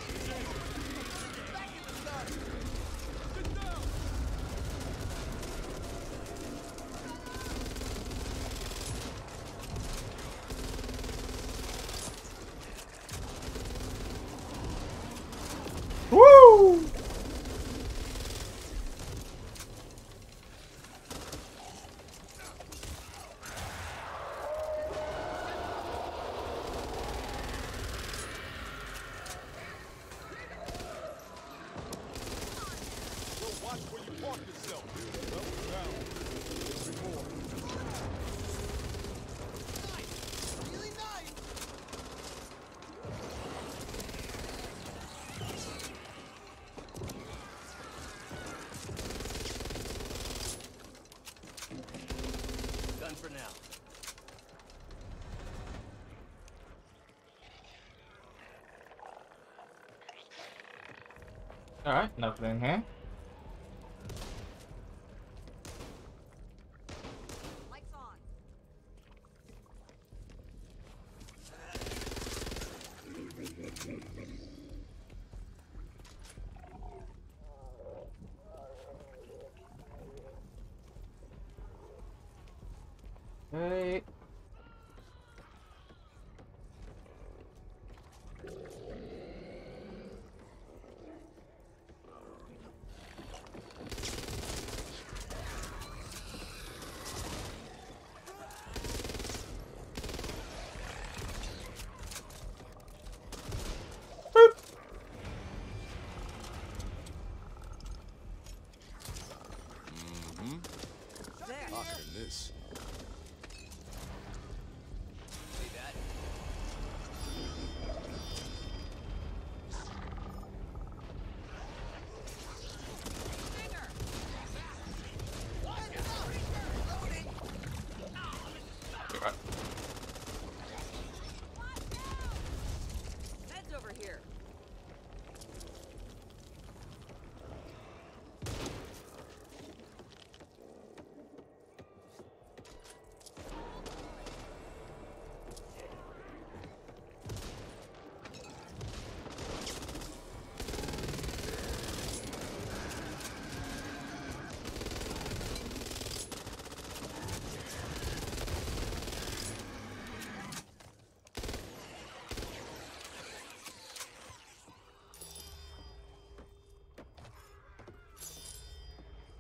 Alright, nothing in here. Lights on. Hey. than this. See that?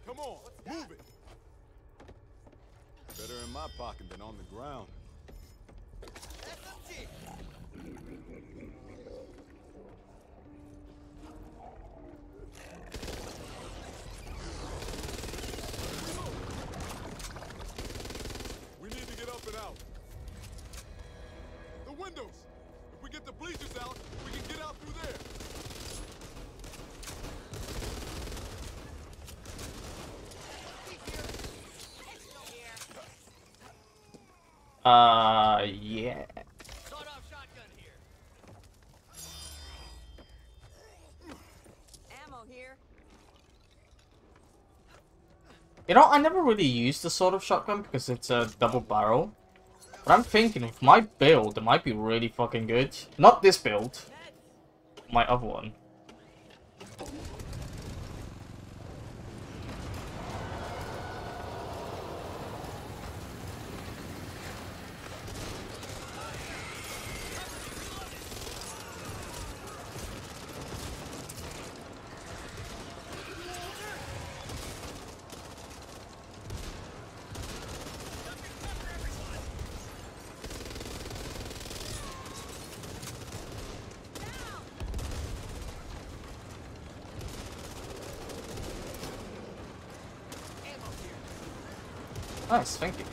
Come on, move it! Better in my pocket than on the ground. S M G! We need to get up and out. The windows! If we get the bleachers out, we can get out through there. Uh, yeah. Sawed off shotgun here. Ammo here. You know, I never really used the sawed off shotgun because it's a double barrel. But I'm thinking with my build, it might be really fucking good. Not this build, my other one. Nice, thank you.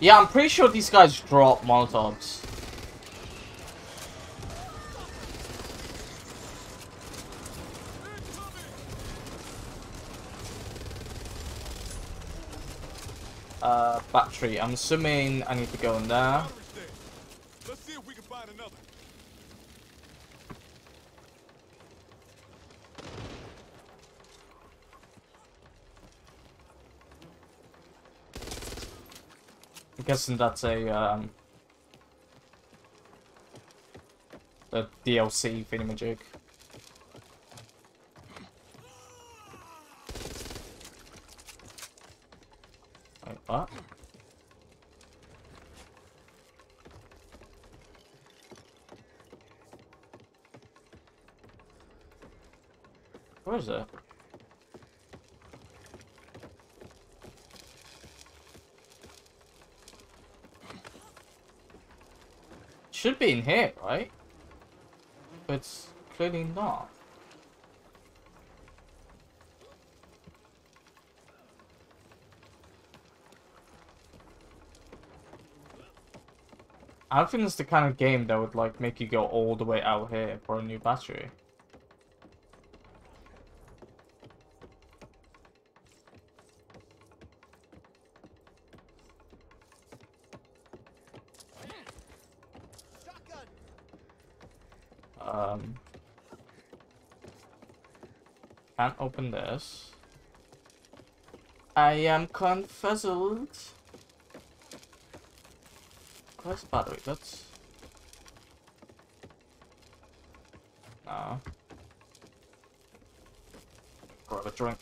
Yeah, I'm pretty sure these guys drop Molotovs. Uh, battery. I'm assuming I need to go in there. Let's see if we can find another. I'm guessing that's a um, the D L C thingamajig. Like that. Where is it? Should be in here, right? But it's clearly not. I don't think it's the kind of game that would like make you go all the way out here for a new battery. Um, can't open this. I am confuzzled. Where's the battery? That's... No. Grab a drink.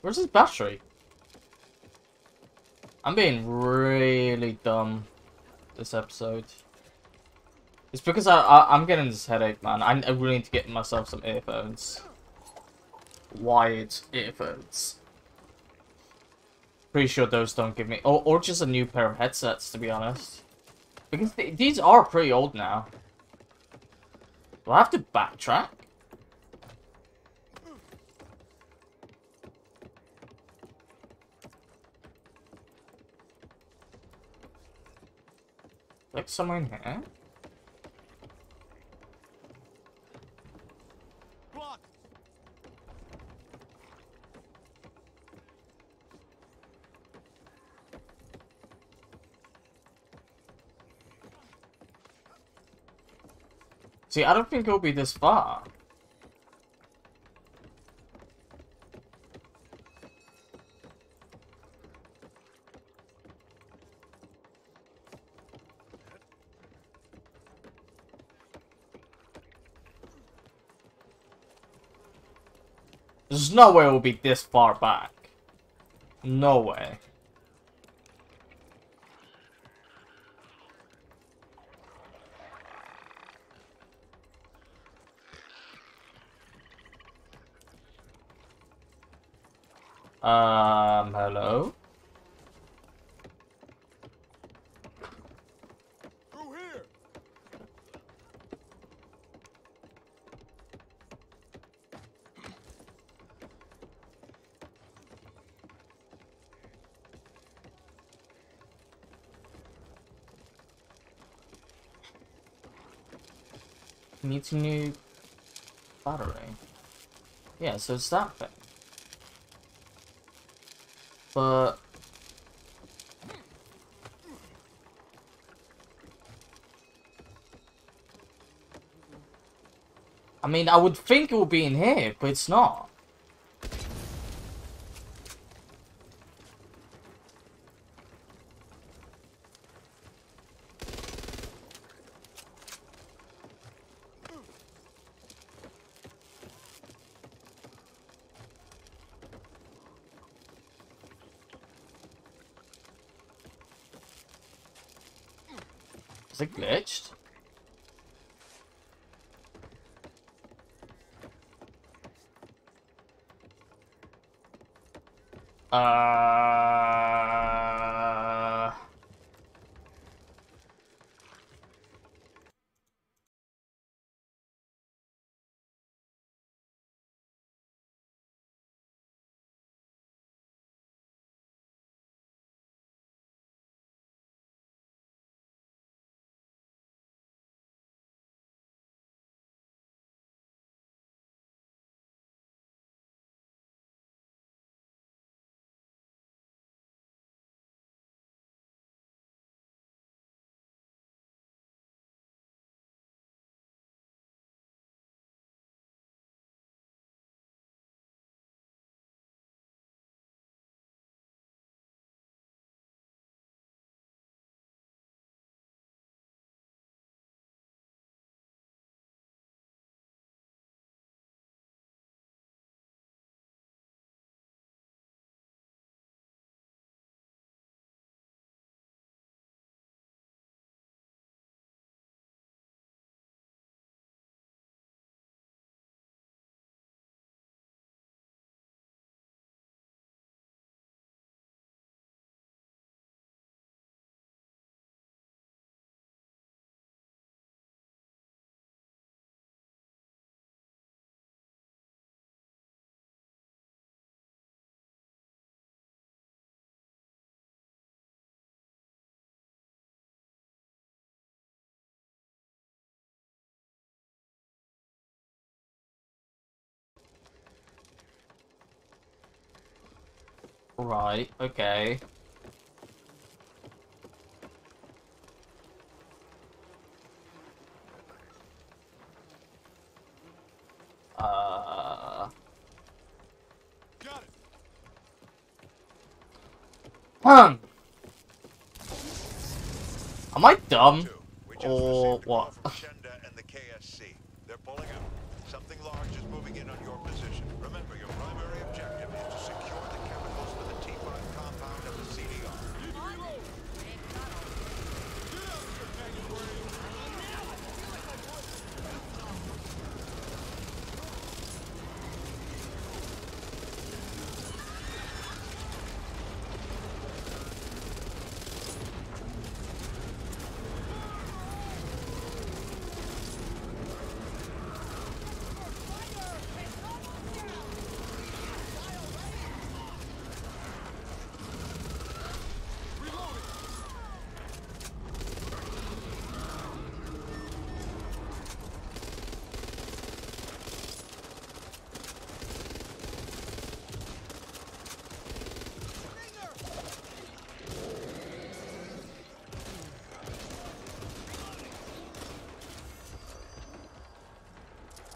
Where's his battery? I'm being really dumb this episode. It's because I, I, I'm getting this headache, man. I, I really need to get myself some earphones. Wired earphones. Pretty sure those don't give me... Or, or just a new pair of headsets, to be honest. Because th these are pretty old now. Do I have to backtrack? Like somewhere in here? See, I don't think it'll be this far. There's no way it will be this far back. No way. Um, hello? Through here. Needs a new battery. Yeah, so it's that thing. But I mean, I would think it would be in here, but it's not. Is it glitched? Uh... Right, okay. Uh... Got it. Hmm. Am I dumb? Or what? And the K S C. They're pulling out. Something large is moving in on your position. Remember, your primary objective is to secure the chemicals for the T five compound of the C D R.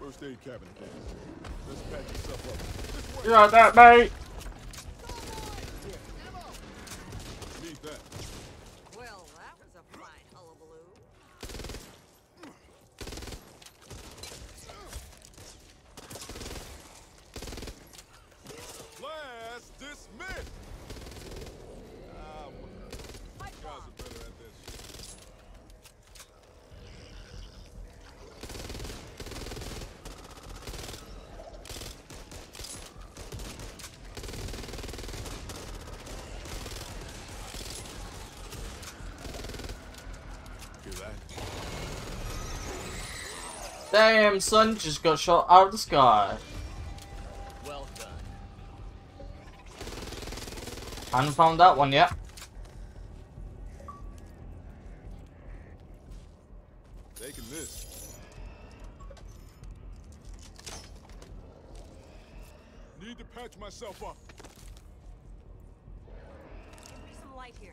First aid cabinet. Let's pack yourself up. You got that, mate? Need that. Well, that was a fine hullabaloo. Class dismissed. Damn, son just got shot out of the sky. Well done. I haven't found that one yet. Taking this. Need to patch myself up. There's some light here.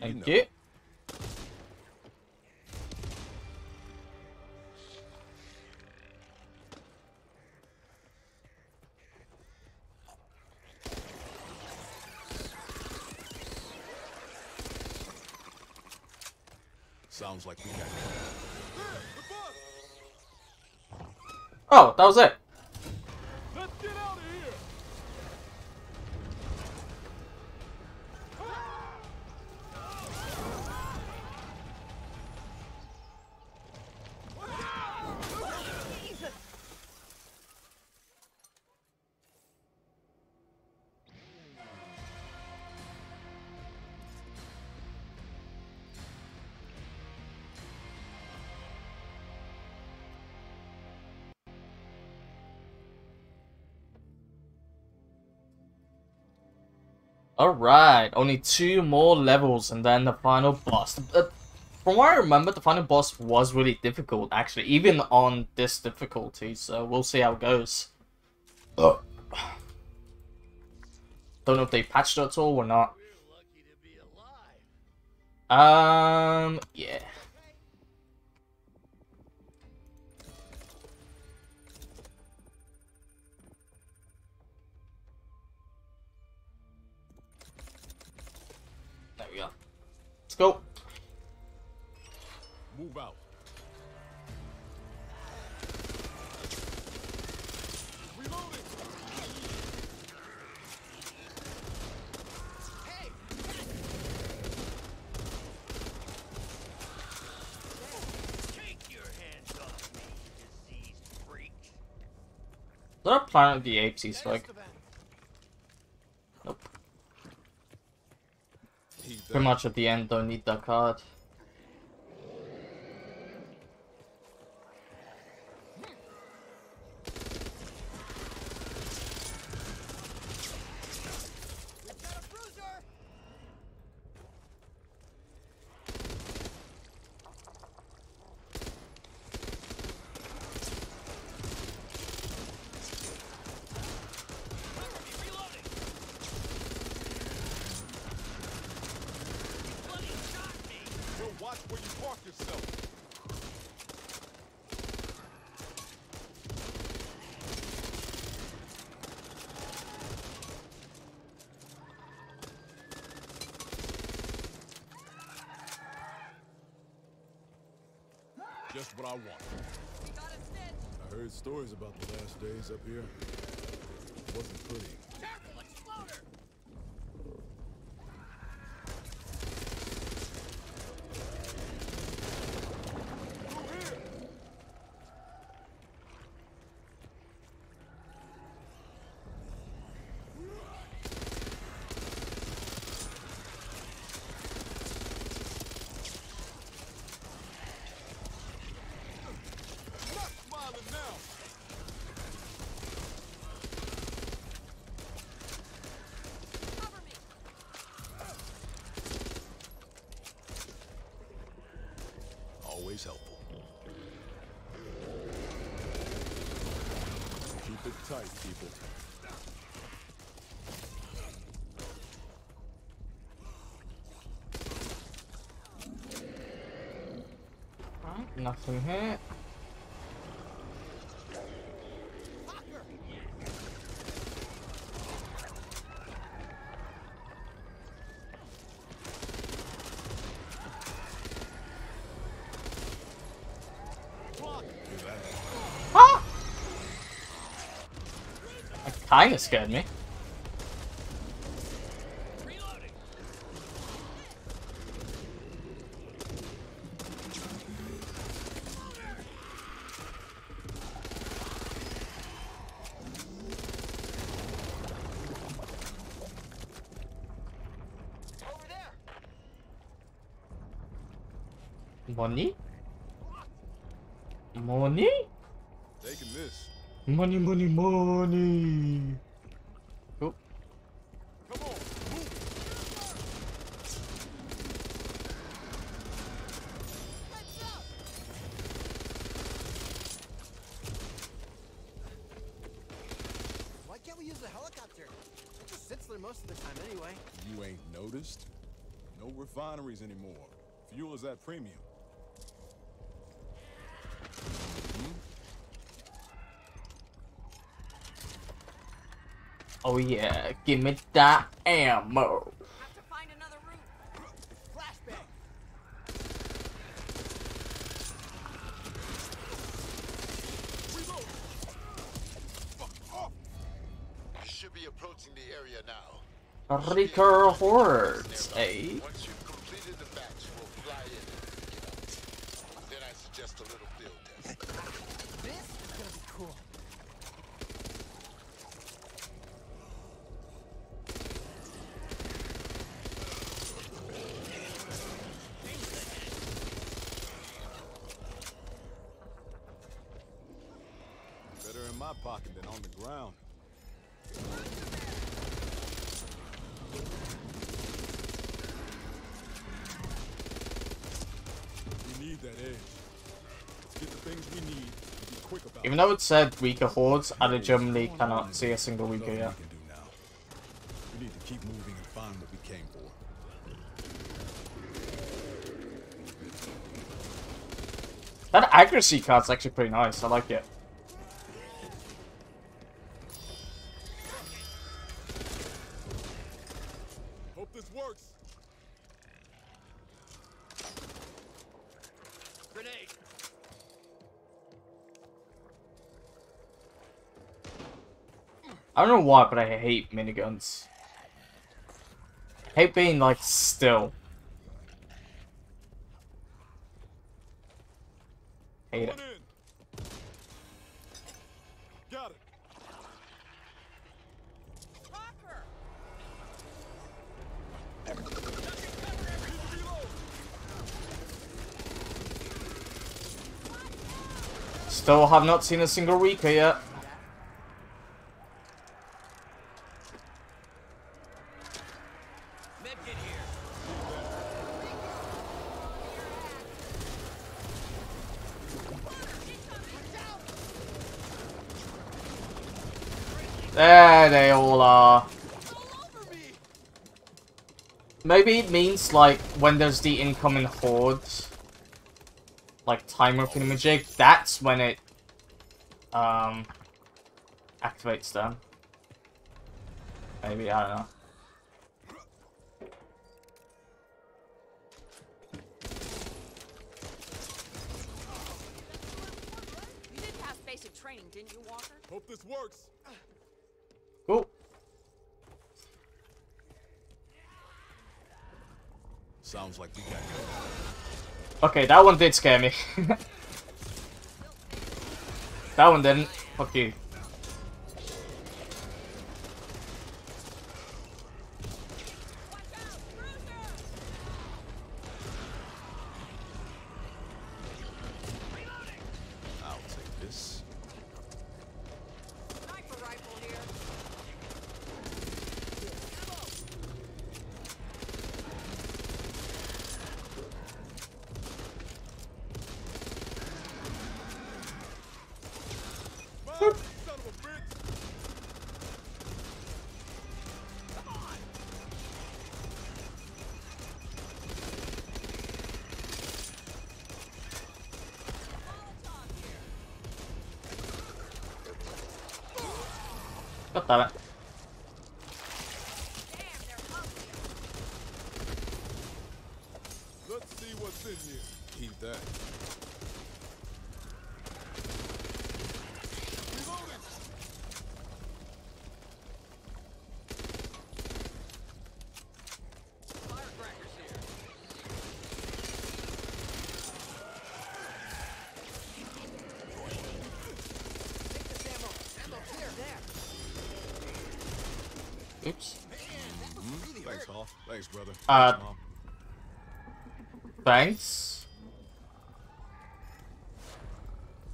Thank you. Sounds like we got it. Oh, that was it. Alright, only two more levels and then the final boss. Uh, from what I remember, the final boss was really difficult, actually, even on this difficulty, so we'll see how it goes. Ugh. Don't know if they patched it at all or not. We're lucky to be alive. Um, yeah. Let's go. Move out. Take your hands off me, diseased freak. Is there a Planet of the Apes he's like? Pretty much at the end, don't need that card. Just what I want. We got a snitch. I heard stories about the last days up here. It wasn't pretty. Careful, exploder! Helpful. Keep it tight, people. Right, nothing here. Kinda scared me. Reloading. Over there. Money? Money? Taking this. Money, money, money. Oh. Come on, why can't we use the helicopter? It just sits there most of the time anyway. You ain't noticed? No refineries anymore. Fuel is at premium. Oh yeah, give me that ammo. Have to find another route. Flashbang. Reload. Fuck off. You should be approaching the area now. Riker hordes, eh? Once you've completed the batch, we'll fly in. You know. Then I suggest a little field test. This is gonna be cool. Pocket than on the ground. We need that edge. Let's get the things we need to be quick about. Even though it said weaker hordes, I legitimately cannot see a single weaker yet. We need to keep moving and find what we came for. That accuracy card's actually pretty nice. I like it. I don't know why, but I hate miniguns. I hate being, like, still. Hate it. Got it. Still have not seen a single weaker yet. There they all are. Maybe it means, like, when there's the incoming hordes, like, timer thingamajig, that's when it, um, activates them. Maybe, I don't know. basic training, didn't you, Walker? Hope this works. Cool. Sounds like we got good. Okay, that one did scare me. That one didn't. Fuck you. God damn it. Let's see what's in here. Keep that. Thanks, brother. Uh, thanks.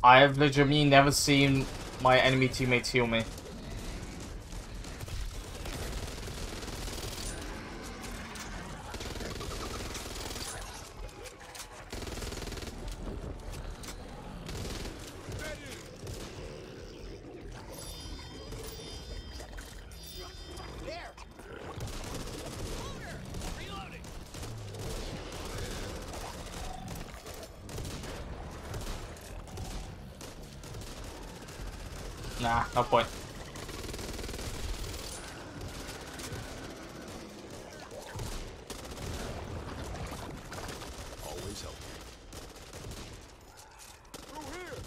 I have literally never seen my enemy teammates heal me. Nah, no point. Always help. Through here.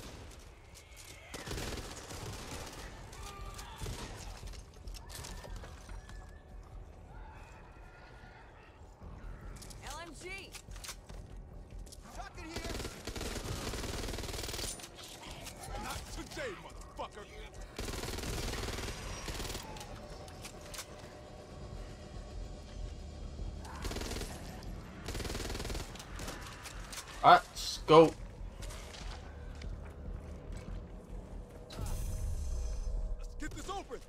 L M G. Tuck it here. Not today, motherfucker. Alright, let's go. Let's get this open.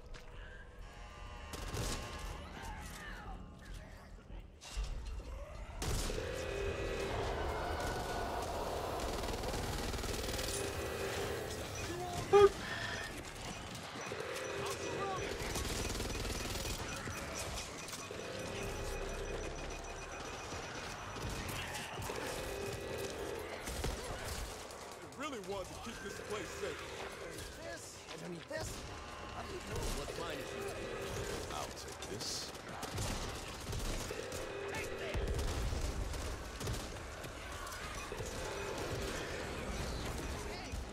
Want to keep this place safe. I need this, and I need this. I don't know what mine is. I'll take this.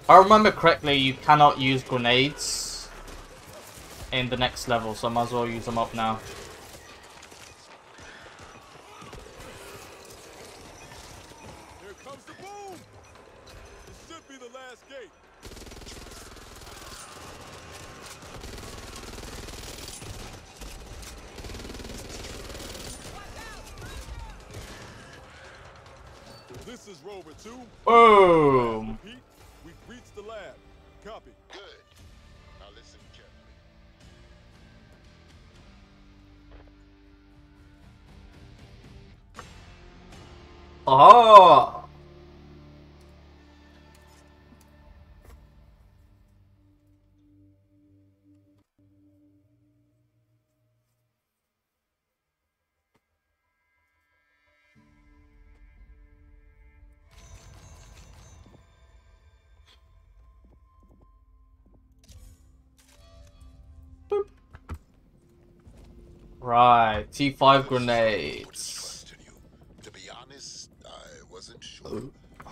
If I remember correctly, you cannot use grenades in the next level, so I might as well use them up now. This is Rover two. Boom. We've reached the lab. Copy. Good. Now listen carefully. Oh. Right, T five grenades. To be honest, I wasn't sure,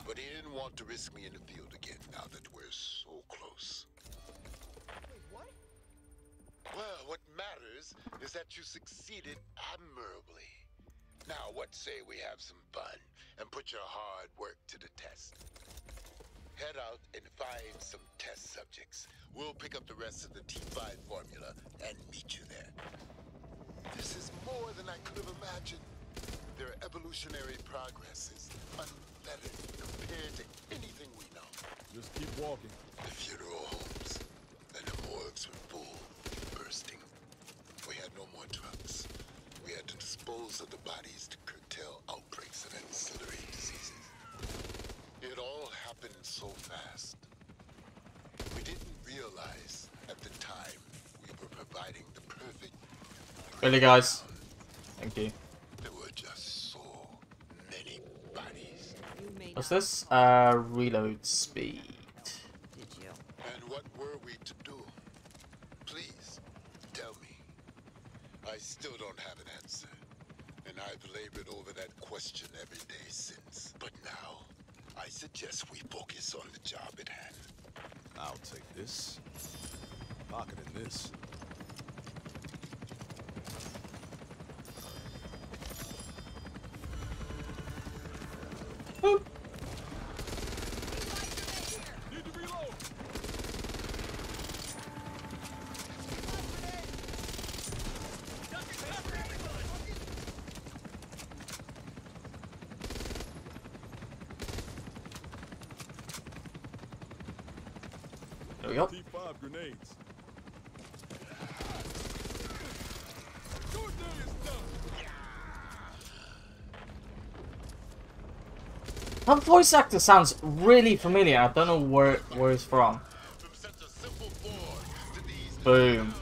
but he didn't want to risk me in the field again now that we're so close. is, is that you succeeded admirably. Now, what say we have some fun and put your hard work to the test? Head out and find some test subjects. We'll pick up the rest of the T five formula and meet you there. This is more than I could have imagined. Their evolutionary progress is unfettered compared to anything we know. Just keep walking. The funeral homes and the morgues were full, bursting. We had no more drugs. We had to dispose of the bodies to curtail outbreaks of ancillary diseases. It all happened so fast. We didn't realize at the time we were providing the perfect... Really, guys? Thank you. There were just so many bodies. What's this? Uh, reload speed. Did you? And what were we to do? Please, tell me. I still don't have an answer. And I've labored over that question every day since. But now, I suggest we focus on the job at hand. I'll take this. Pocketing this. Boop. T five grenades. That voice actor sounds really familiar. I don't know where where it's from. Boom.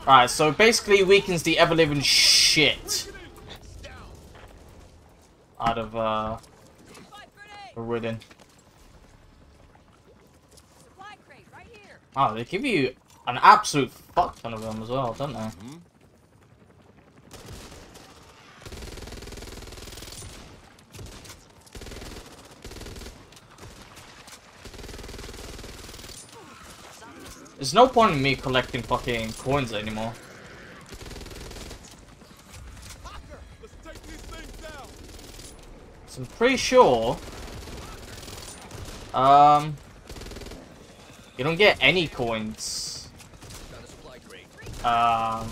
Alright, so basically weakens the ever-living shit out of uh Ridden. Oh, they give you an absolute fuck ton of them as well, don't they? Mm-hmm. There's no point in me collecting fucking coins anymore. Let's take these things down. So I'm pretty sure. Um. You don't get any coins. Um,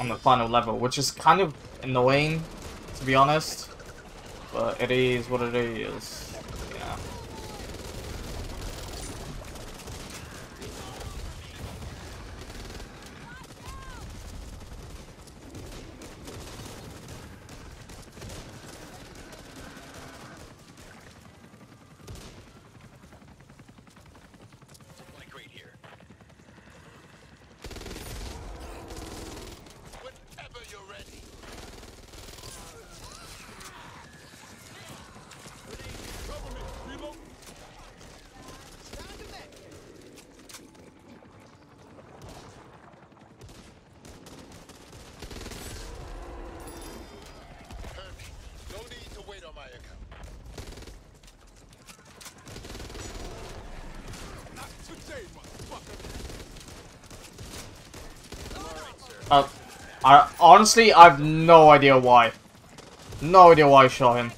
on the final level, which is kind of annoying, to be honest. But it is what it is. Yeah. Uh, I honestly, I've no idea why. No idea why I shot him.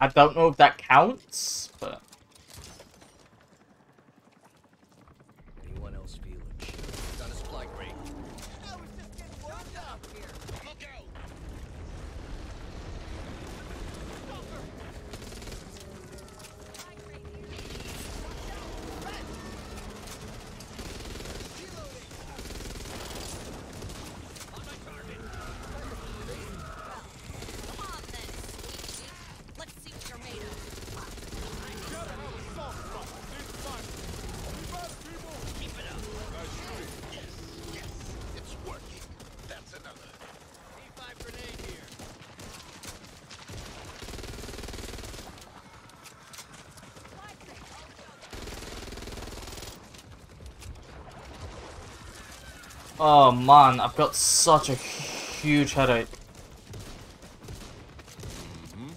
I don't know if that counts, but anyone else feeling done a supply crate. I was just getting warmed up here. Look out. Oh man, I've got such a huge headache. Mm-hmm.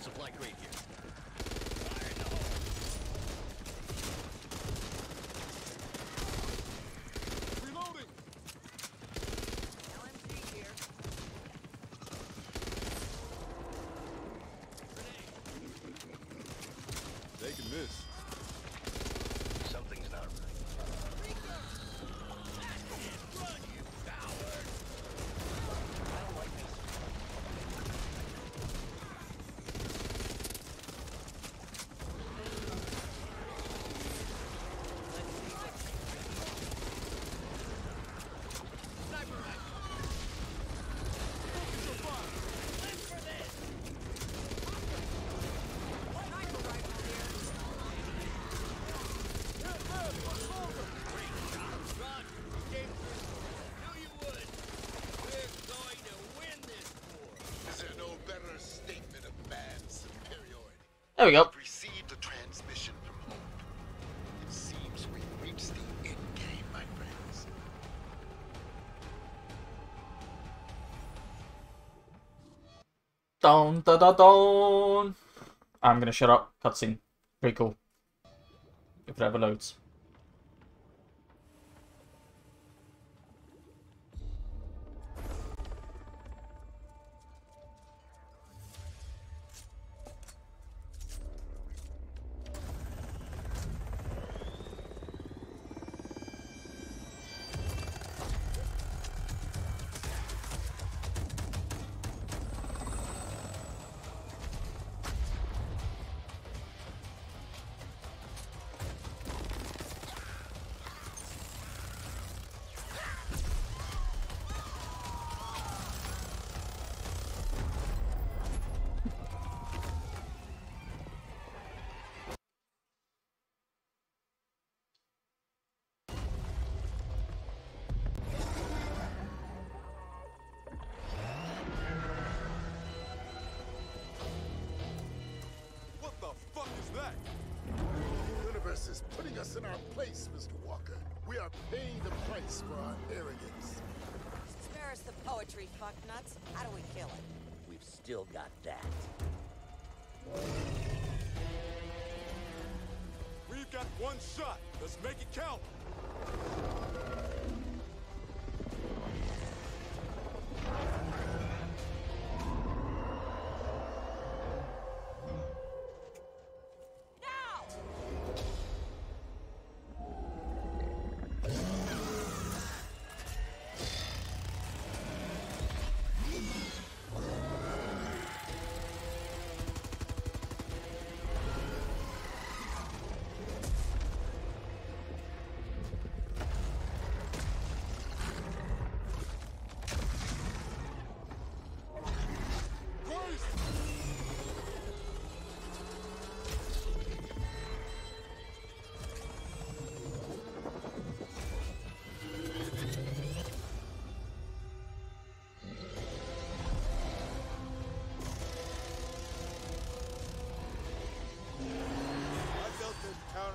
Supply crate here. Fire in the hole. Reloading. L M G here. They can miss. Something's not right. Run, you coward! I don't like this. Sniper rifle. So far. Live for this. There we go. Received the transmission from Hope. It seems we reached the end game, my friends. Don da da don. I'm gonna shut up. Cutscene. Pretty cool. If it ever loads. Is putting us in our place, Mister Walker. We are paying the price for our arrogance. Spare us the poetry, fucknuts. How do we kill it? We've still got that. We've got one shot. Let's make it count.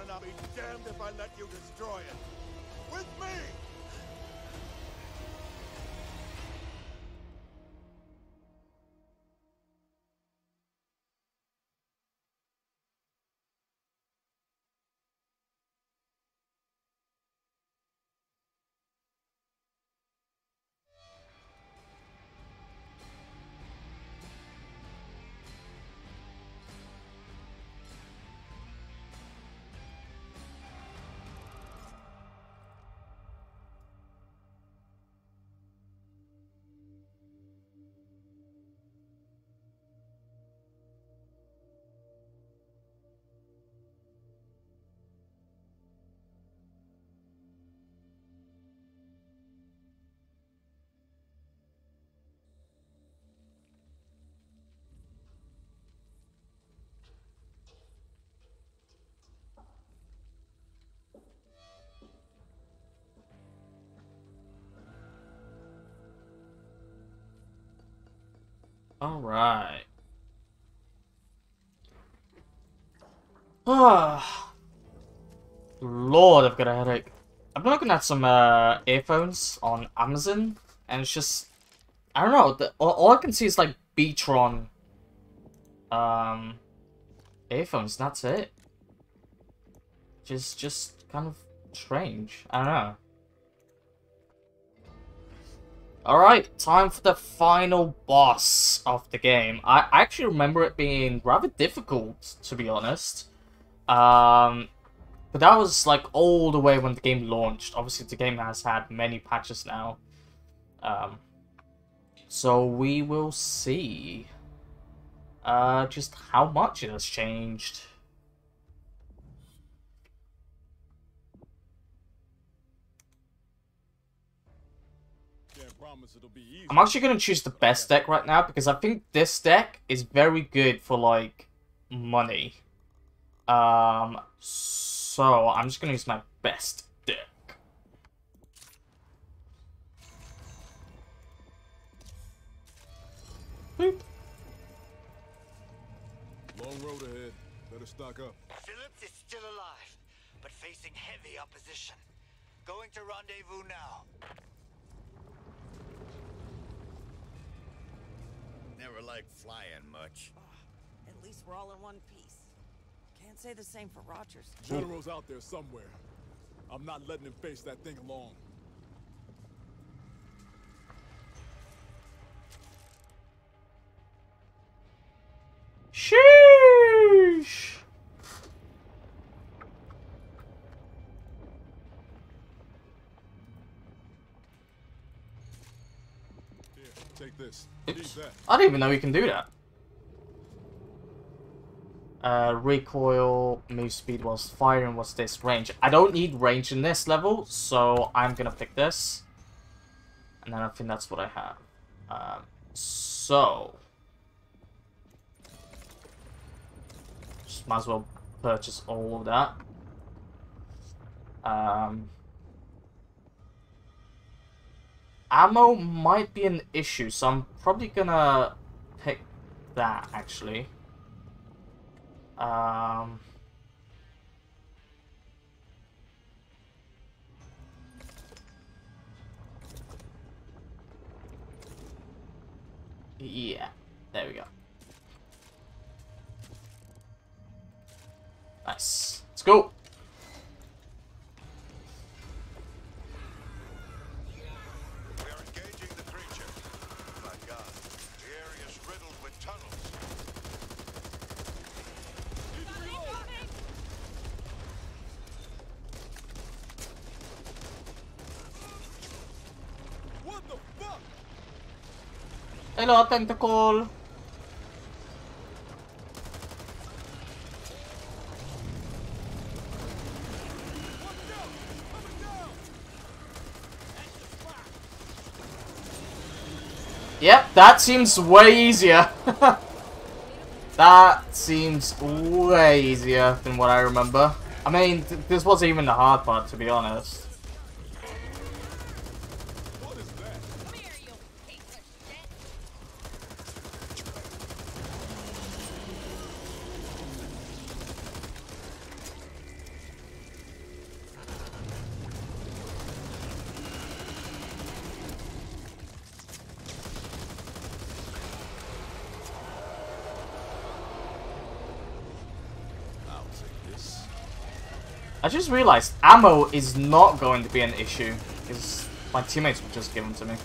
I'll be damned if I let you destroy it. With me! All right. Ah, Lord, I've got a headache. I've been looking at some uh, earphones on Amazon, and it's just, I don't know, the, all, all I can see is like Beatron um, earphones, and that's it. Just, just kind of strange, I don't know. Alright, time for the final boss of the game. I actually remember it being rather difficult, to be honest. Um, but that was like all the way when the game launched. Obviously, the game has had many patches now. Um, so we will see uh, just how much it has changed. I'm actually going to choose the best deck right now because I think this deck is very good for, like, money. Um, so I'm just going to use my best deck. Boop. Long road ahead. Better stock up. Phillips is still alive, but facing heavy opposition. Going to rendezvous now. Never liked flying much. Oh, at least we're all in one piece. Can't say the same for Rogers. General's out there somewhere. I'm not letting him face that thing alone. Sheesh! Here, take this. Oops. I didn't even know you can do that. Uh, recoil, move speed whilst firing, what's this? Range. I don't need range in this level, so I'm gonna pick this. And then I think that's what I have. Um, so. Just might as well purchase all of that. Um... Ammo might be an issue, so I'm probably gonna pick that, actually. Um... Yeah, there we go. Nice. Let's go! Hello, tentacle. Yep, that seems way easier. That seems way easier than what I remember. I mean, th this wasn't even the hard part, to be honest. I just realized ammo is not going to be an issue because my teammates would just give them to me.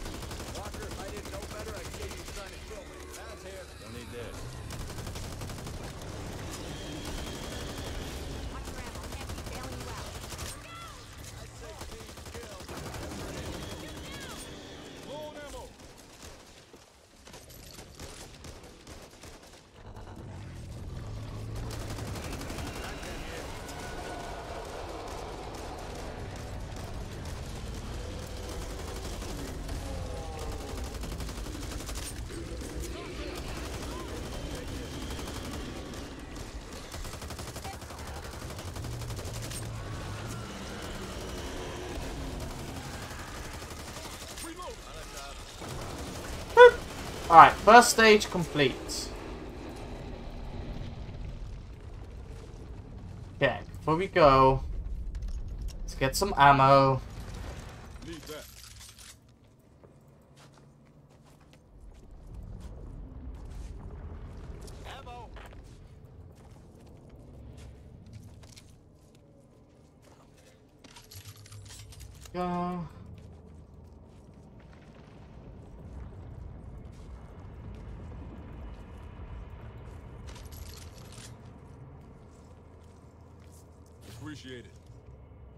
Alright, first stage complete. Here we go. Let's get some ammo. Need that. Ammo. Go. Appreciate it.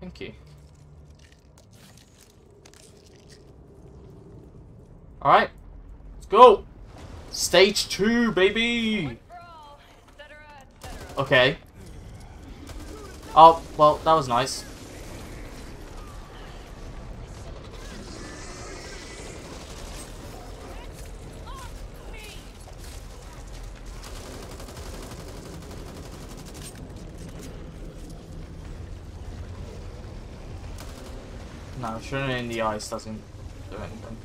Thank you. Alright, let's go! Stage two, baby! All, et cetera, et cetera. Okay. Oh, well, that was nice. No, shooting in the ice doesn't do anything.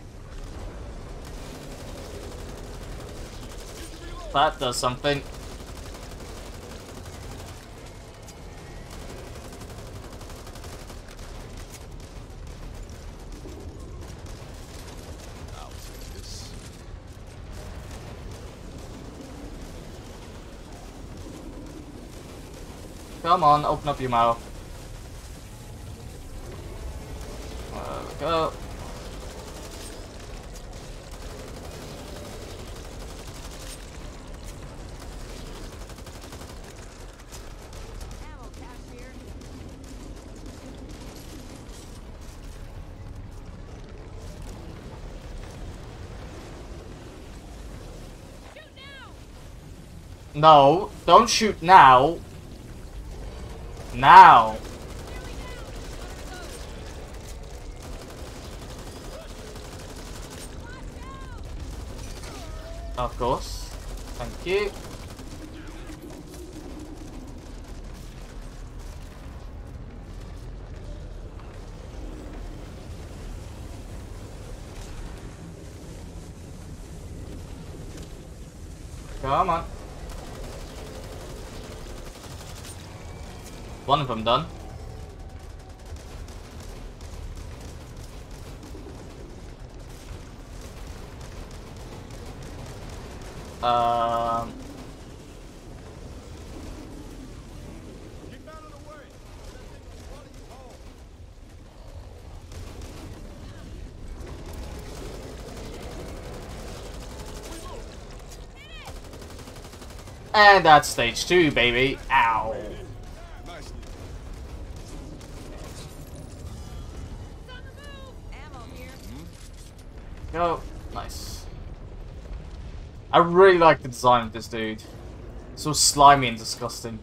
That does something. I'll take this. Come on, open up your mouth. Go. No, don't shoot now. Now. Of course. Thank you. Come on. One of them done. Um. Get out of the way. And that's stage two, baby. Ow. Go. Nice. I really like the design of this dude. It's so slimy and disgusting.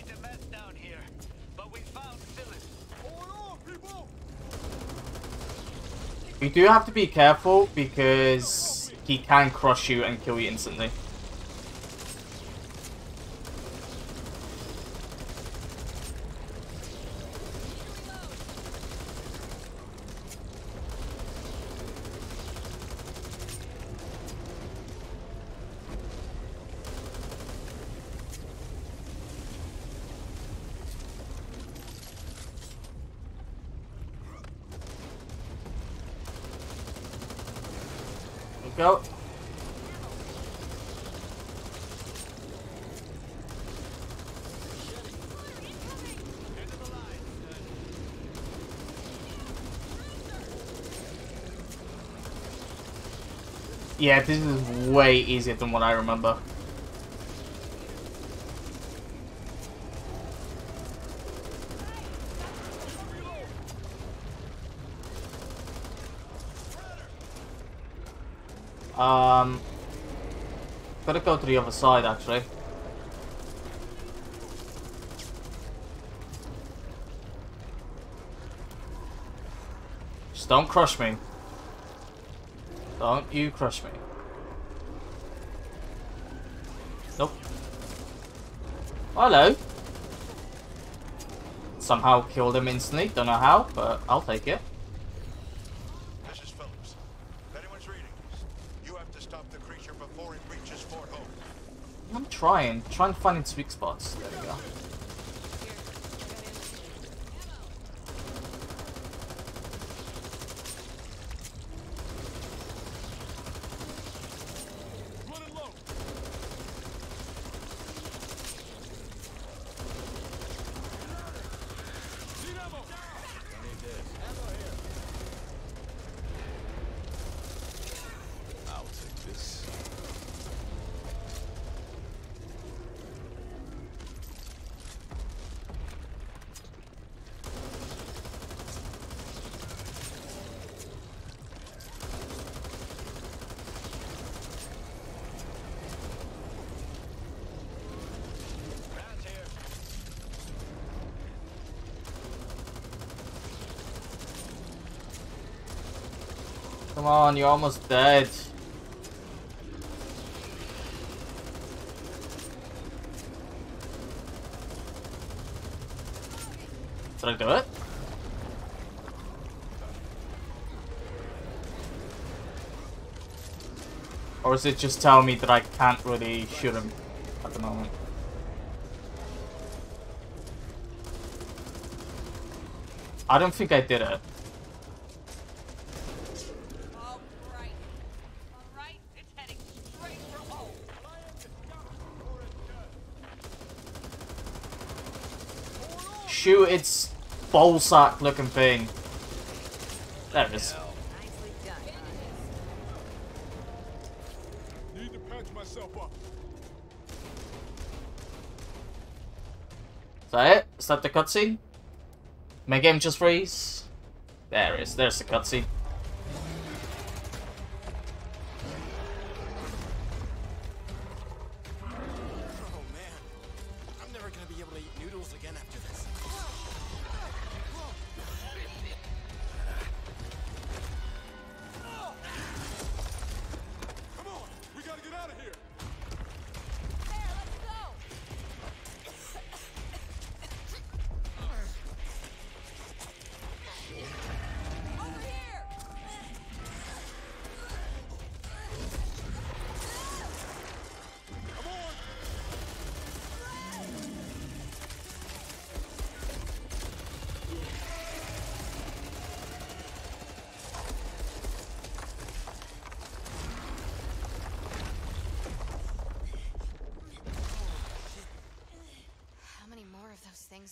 It's a mess down here, but we found Phillips. Hold on, people! You do have to be careful because he can crush you and kill you instantly. Go. Yeah, this is way easier than what I remember. Um, gotta go to the other side, actually. Just don't crush me. Don't you crush me. Nope. Hello. Somehow killed him instantly. Don't know how, but I'll take it. trying. Trying to find its weak spots. There we go. Come on, you're almost dead. Did I do it? Or is it just telling me that I can't really shoot him at the moment? I don't think I did it. Shoot its ballsack looking thing. There it is. Need to patch myself up. Is that it? Is that the cutscene? My game just freeze. There it is. There's the cutscene.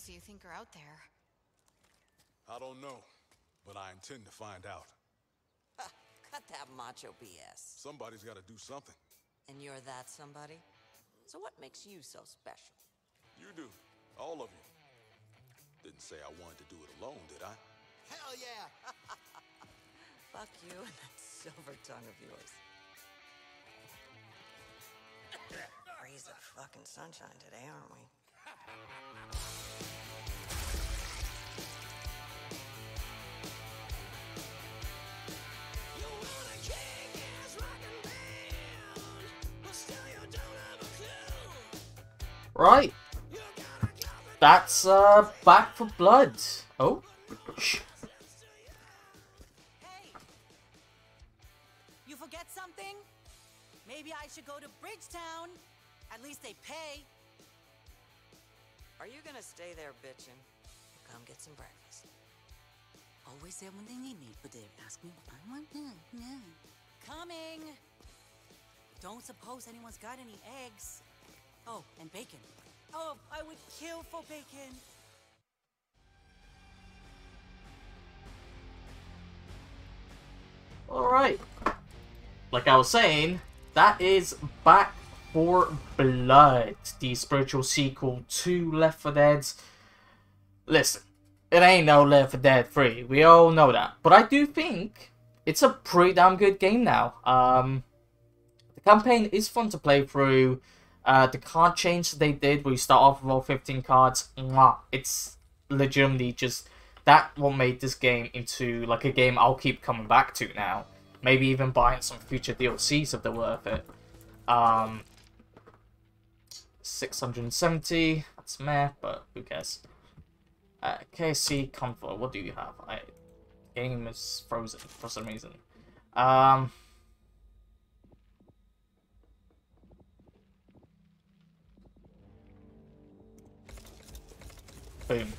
Do you think are out there? I don't know, but I intend to find out. Cut that macho B S. Somebody's got to do something. And you're that somebody? So what makes you so special? You do. All of you. Didn't say I wanted to do it alone, did I? Hell yeah! Fuck you and that silver tongue of yours. Rays of fucking sunshine today, aren't we? Right, that's uh, Back for Blood. Oh, shh. Hey, you forget something? Maybe I should go to Bridgetown. At least they pay. Are you gonna stay there bitching? Come get some breakfast. Always say when they need me, but they ask me what I want. Mm-hmm. Coming! Don't suppose anyone's got any eggs. Oh, and bacon. Oh, I would kill for bacon. Alright. Like I was saying, that is Back four Blood, the spiritual sequel to Left four Dead. Listen, it ain't no Left four Dead three. We all know that. But I do think it's a pretty damn good game now. Um, the campaign is fun to play through. Uh, the card change they did, where you start off with all fifteen cards. Mwah, it's legitimately just that what made this game into like a game I'll keep coming back to now. Maybe even buying some future D L Cs if they're worth it. Um... six hundred seventy, that's meh, but who cares. Uh, K S C Comfort, what do you have? I game is frozen for some reason. Um, Boom.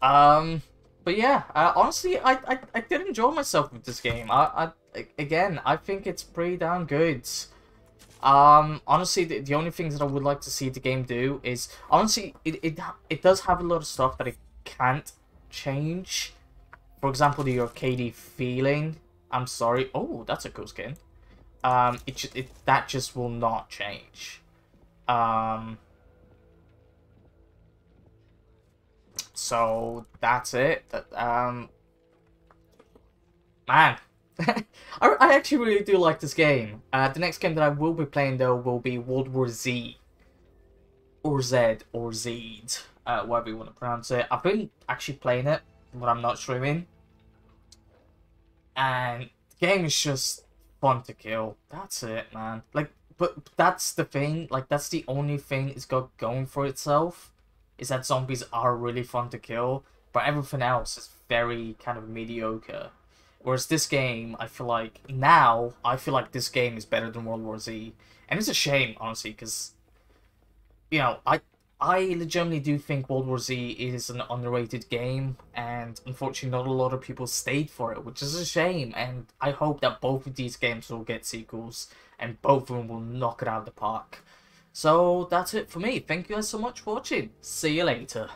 Um, but yeah, uh, honestly, I, I I did enjoy myself with this game. I, I again, I think it's pretty damn good. Um, honestly, the, the only things that I would like to see the game do is, honestly, it, it, it does have a lot of stuff that it can't change. For example, the arcadey feeling. I'm sorry. Oh, that's a cool skin. Um, it, it that just will not change. Um, so that's it. That, um, man. I, I actually really do like this game. Uh, the next game that I will be playing though will be World War Z, or Z, or Z, uh, whatever you want to pronounce it. I've been actually playing it, but I'm not streaming. And the game is just fun to kill. That's it, man. Like, but that's the thing. Like, that's the only thing it's got going for itself, is that zombies are really fun to kill. But everything else is very kind of mediocre. Whereas this game, I feel like, now, I feel like this game is better than World War Z. And it's a shame, honestly, because, you know, I I legitimately do think World War Z is an underrated game. And unfortunately, not a lot of people stayed for it, which is a shame. And I hope that both of these games will get sequels, and both of them will knock it out of the park. So, that's it for me. Thank you guys so much for watching. See you later.